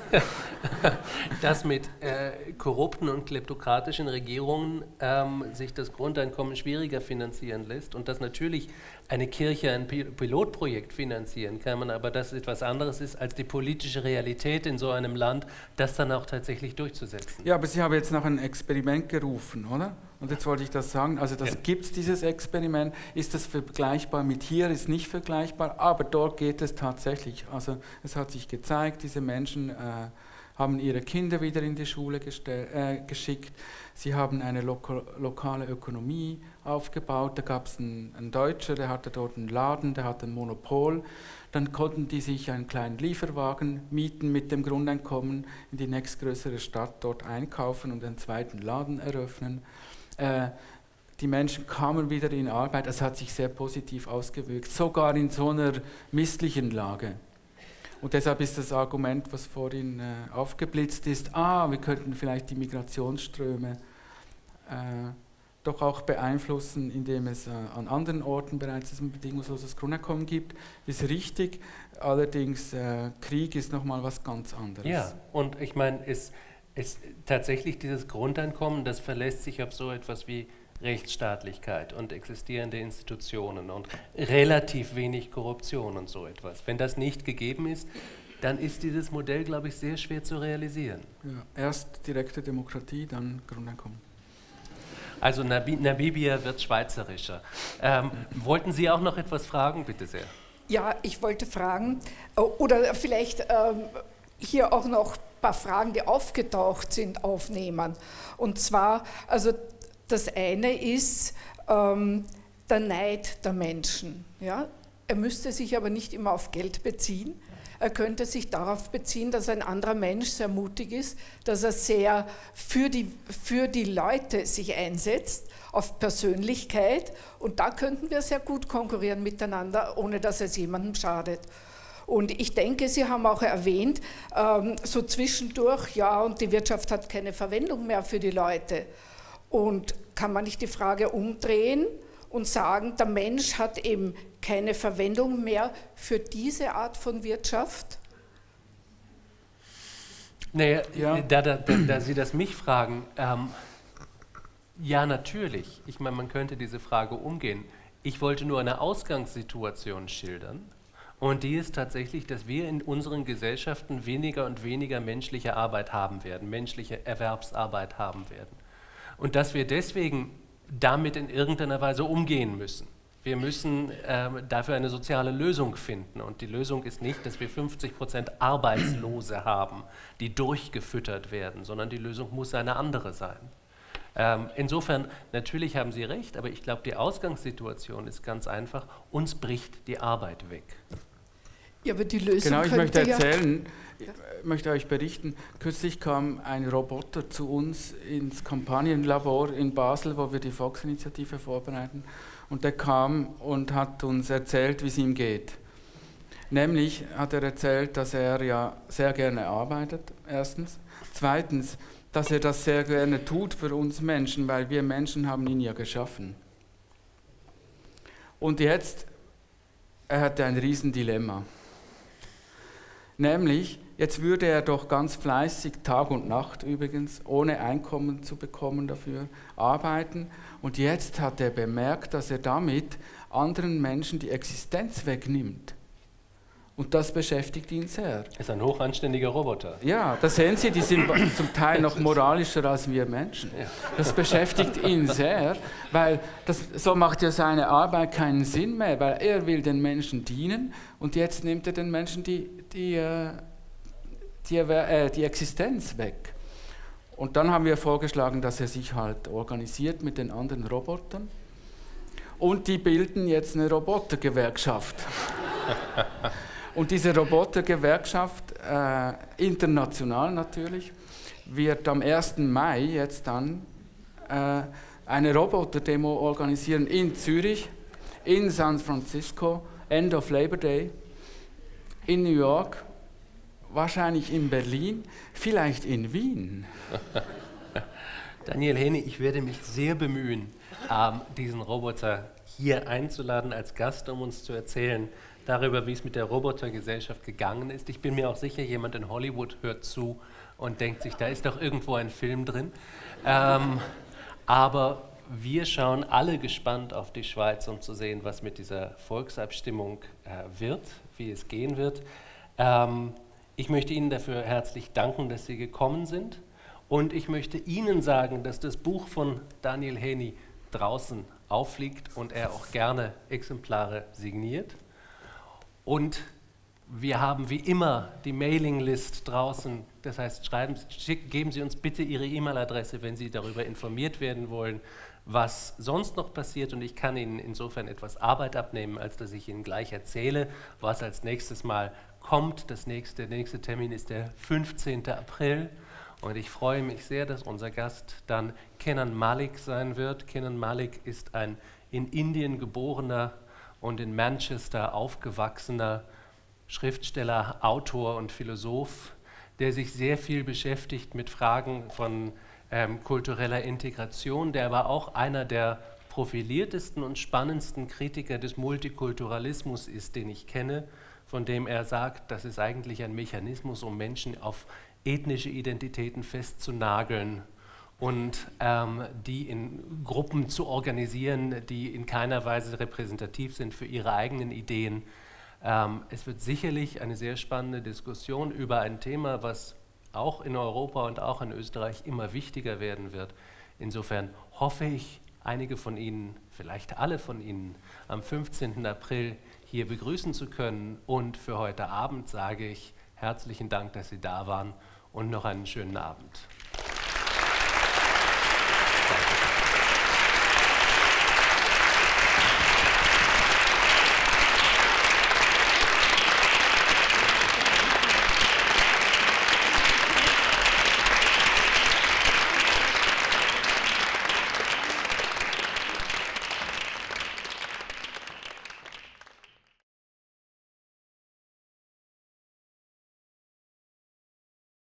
mit korrupten und kleptokratischen Regierungen sich das Grundeinkommen schwieriger finanzieren lässt und dass natürlich eine Kirche ein Pilotprojekt finanzieren kann, aber dass etwas anderes ist als die politische Realität in so einem Land, das dann auch tatsächlich durchzusetzen. Ja, aber Sie haben jetzt nach einem Experiment gerufen, oder? Und jetzt wollte ich das sagen, also das gibt es, dieses Experiment, ist das vergleichbar mit hier, ist nicht vergleichbar, aber dort geht es tatsächlich. Also es hat sich gezeigt, diese Menschen haben ihre Kinder wieder in die Schule geschickt, sie haben eine lokale Ökonomie aufgebaut, da gab es einen Deutscher, der hatte dort einen Laden, der hatte ein Monopol, dann konnten die sich einen kleinen Lieferwagen mieten mit dem Grundeinkommen, in die nächstgrößere Stadt dort einkaufen und einen zweiten Laden eröffnen. Die Menschen kamen wieder in Arbeit, es hat sich sehr positiv ausgewirkt, sogar in so einer misslichen Lage. Und deshalb ist das Argument, was vorhin aufgeblitzt ist, wir könnten vielleicht die Migrationsströme doch auch beeinflussen, indem es an anderen Orten bereits ein bedingungsloses Grundeinkommen gibt, ist richtig. Allerdings Krieg ist nochmal was ganz anderes. Ja, und ich meine, tatsächlich dieses Grundeinkommen, das verlässt sich auf so etwas wie Rechtsstaatlichkeit und existierende Institutionen und relativ wenig Korruption und so etwas. Wenn das nicht gegeben ist, dann ist dieses Modell, glaube ich, sehr schwer zu realisieren. Ja, erst direkte Demokratie, dann Grundeinkommen. Also Namibia wird schweizerischer. Wollten Sie auch noch etwas fragen? Bitte sehr. Ja, ich wollte fragen, oder vielleicht hier auch noch ein paar Fragen, die aufgetaucht sind, aufnehmen. Und zwar, also das eine ist der Neid der Menschen. Ja? Er müsste sich aber nicht immer auf Geld beziehen. Er könnte sich darauf beziehen, dass ein anderer Mensch sehr mutig ist, dass er sehr für die Leute sich einsetzt, auf Persönlichkeit. Und da könnten wir sehr gut konkurrieren miteinander, ohne dass es jemandem schadet. Und ich denke, Sie haben auch erwähnt, so zwischendurch, ja, und die Wirtschaft hat keine Verwendung mehr für die Leute. Und kann man nicht die Frage umdrehen und sagen, der Mensch hat eben keine Verwendung mehr für diese Art von Wirtschaft? Naja, ja. Da Sie das mich fragen, ja, natürlich. Ich meine, man könnte diese Frage umgehen. Ich wollte nur eine Ausgangssituation schildern. Und die ist tatsächlich, dass wir in unseren Gesellschaften weniger und weniger menschliche Arbeit haben werden, menschliche Erwerbsarbeit haben werden. Und dass wir deswegen damit in irgendeiner Weise umgehen müssen. Wir müssen dafür eine soziale Lösung finden. Und die Lösung ist nicht, dass wir 50% Arbeitslose haben, die durchgefüttert werden, sondern die Lösung muss eine andere sein. Insofern, natürlich haben Sie recht, aber ich glaube, die Ausgangssituation ist ganz einfach, uns bricht die Arbeit weg. Ja, aber die Lösung. Genau, ich möchte erzählen, ich möchte euch berichten, kürzlich kam ein Roboter zu uns ins Kampagnenlabor in Basel, wo wir die Volksinitiative vorbereiten, und der kam und hat uns erzählt, wie es ihm geht. Nämlich hat er erzählt, dass er ja sehr gerne arbeitet, erstens. Zweitens, dass er das sehr gerne tut für uns Menschen, weil wir Menschen haben ihn ja geschaffen. Und jetzt, er hatte ein Riesendilemma. Nämlich, jetzt würde er doch ganz fleißig, Tag und Nacht übrigens, ohne Einkommen zu bekommen dafür, arbeiten. Und jetzt hat er bemerkt, dass er damit anderen Menschen die Existenz wegnimmt. Und das beschäftigt ihn sehr. Er ist ein hochanständiger Roboter. Ja, das sehen Sie, die sind zum Teil noch moralischer als wir Menschen. Das beschäftigt ihn sehr, weil so macht ja seine Arbeit keinen Sinn mehr, weil er will den Menschen dienen und jetzt nimmt er den Menschen die Existenz weg. Und dann haben wir vorgeschlagen, dass er sich halt organisiert mit den anderen Robotern und die bilden jetzt eine Robotergewerkschaft. Und diese Robotergewerkschaft, international natürlich, wird am 1. Mai jetzt dann eine Roboterdemo organisieren in Zürich, in San Francisco, End of Labor Day, in New York, wahrscheinlich in Berlin, vielleicht in Wien. Daniel Häni, ich werde mich sehr bemühen, diesen Roboter hier einzuladen als Gast, um uns zu erzählen darüber, wie es mit der Robotergesellschaft gegangen ist. Ich bin mir auch sicher, jemand in Hollywood hört zu und denkt sich, da ist doch irgendwo ein Film drin. Aber wir schauen alle gespannt auf die Schweiz, um zu sehen, was mit dieser Volksabstimmung wird, wie es gehen wird. Ich möchte Ihnen dafür herzlich danken, dass Sie gekommen sind. Und ich möchte Ihnen sagen, dass das Buch von Daniel Häni draußen auffliegt und er auch gerne Exemplare signiert. Und wir haben wie immer die Mailinglist draußen. Das heißt, geben Sie uns bitte Ihre E-Mail-Adresse, wenn Sie darüber informiert werden wollen, was sonst noch passiert. Und ich kann Ihnen insofern etwas Arbeit abnehmen, als dass ich Ihnen gleich erzähle, was als nächstes Mal kommt. Der nächste Termin ist der 15. April. Und ich freue mich sehr, dass unser Gast dann Kenan Malik sein wird. Kenan Malik ist ein in Indien geborener und in Manchester aufgewachsener Schriftsteller, Autor und Philosoph, der sich sehr viel beschäftigt mit Fragen von kultureller Integration, der aber auch einer der profiliertesten und spannendsten Kritiker des Multikulturalismus ist, den ich kenne, von dem er sagt, das ist eigentlich ein Mechanismus, um Menschen auf ethnische Identitäten festzunageln und die in Gruppen zu organisieren, die in keiner Weise repräsentativ sind für ihre eigenen Ideen. Es wird sicherlich eine sehr spannende Diskussion über ein Thema, was auch in Europa und auch in Österreich immer wichtiger werden wird. Insofern hoffe ich, einige von Ihnen, vielleicht alle von Ihnen, am 15. April hier begrüßen zu können. Und für heute Abend sage ich herzlichen Dank, dass Sie da waren und noch einen schönen Abend.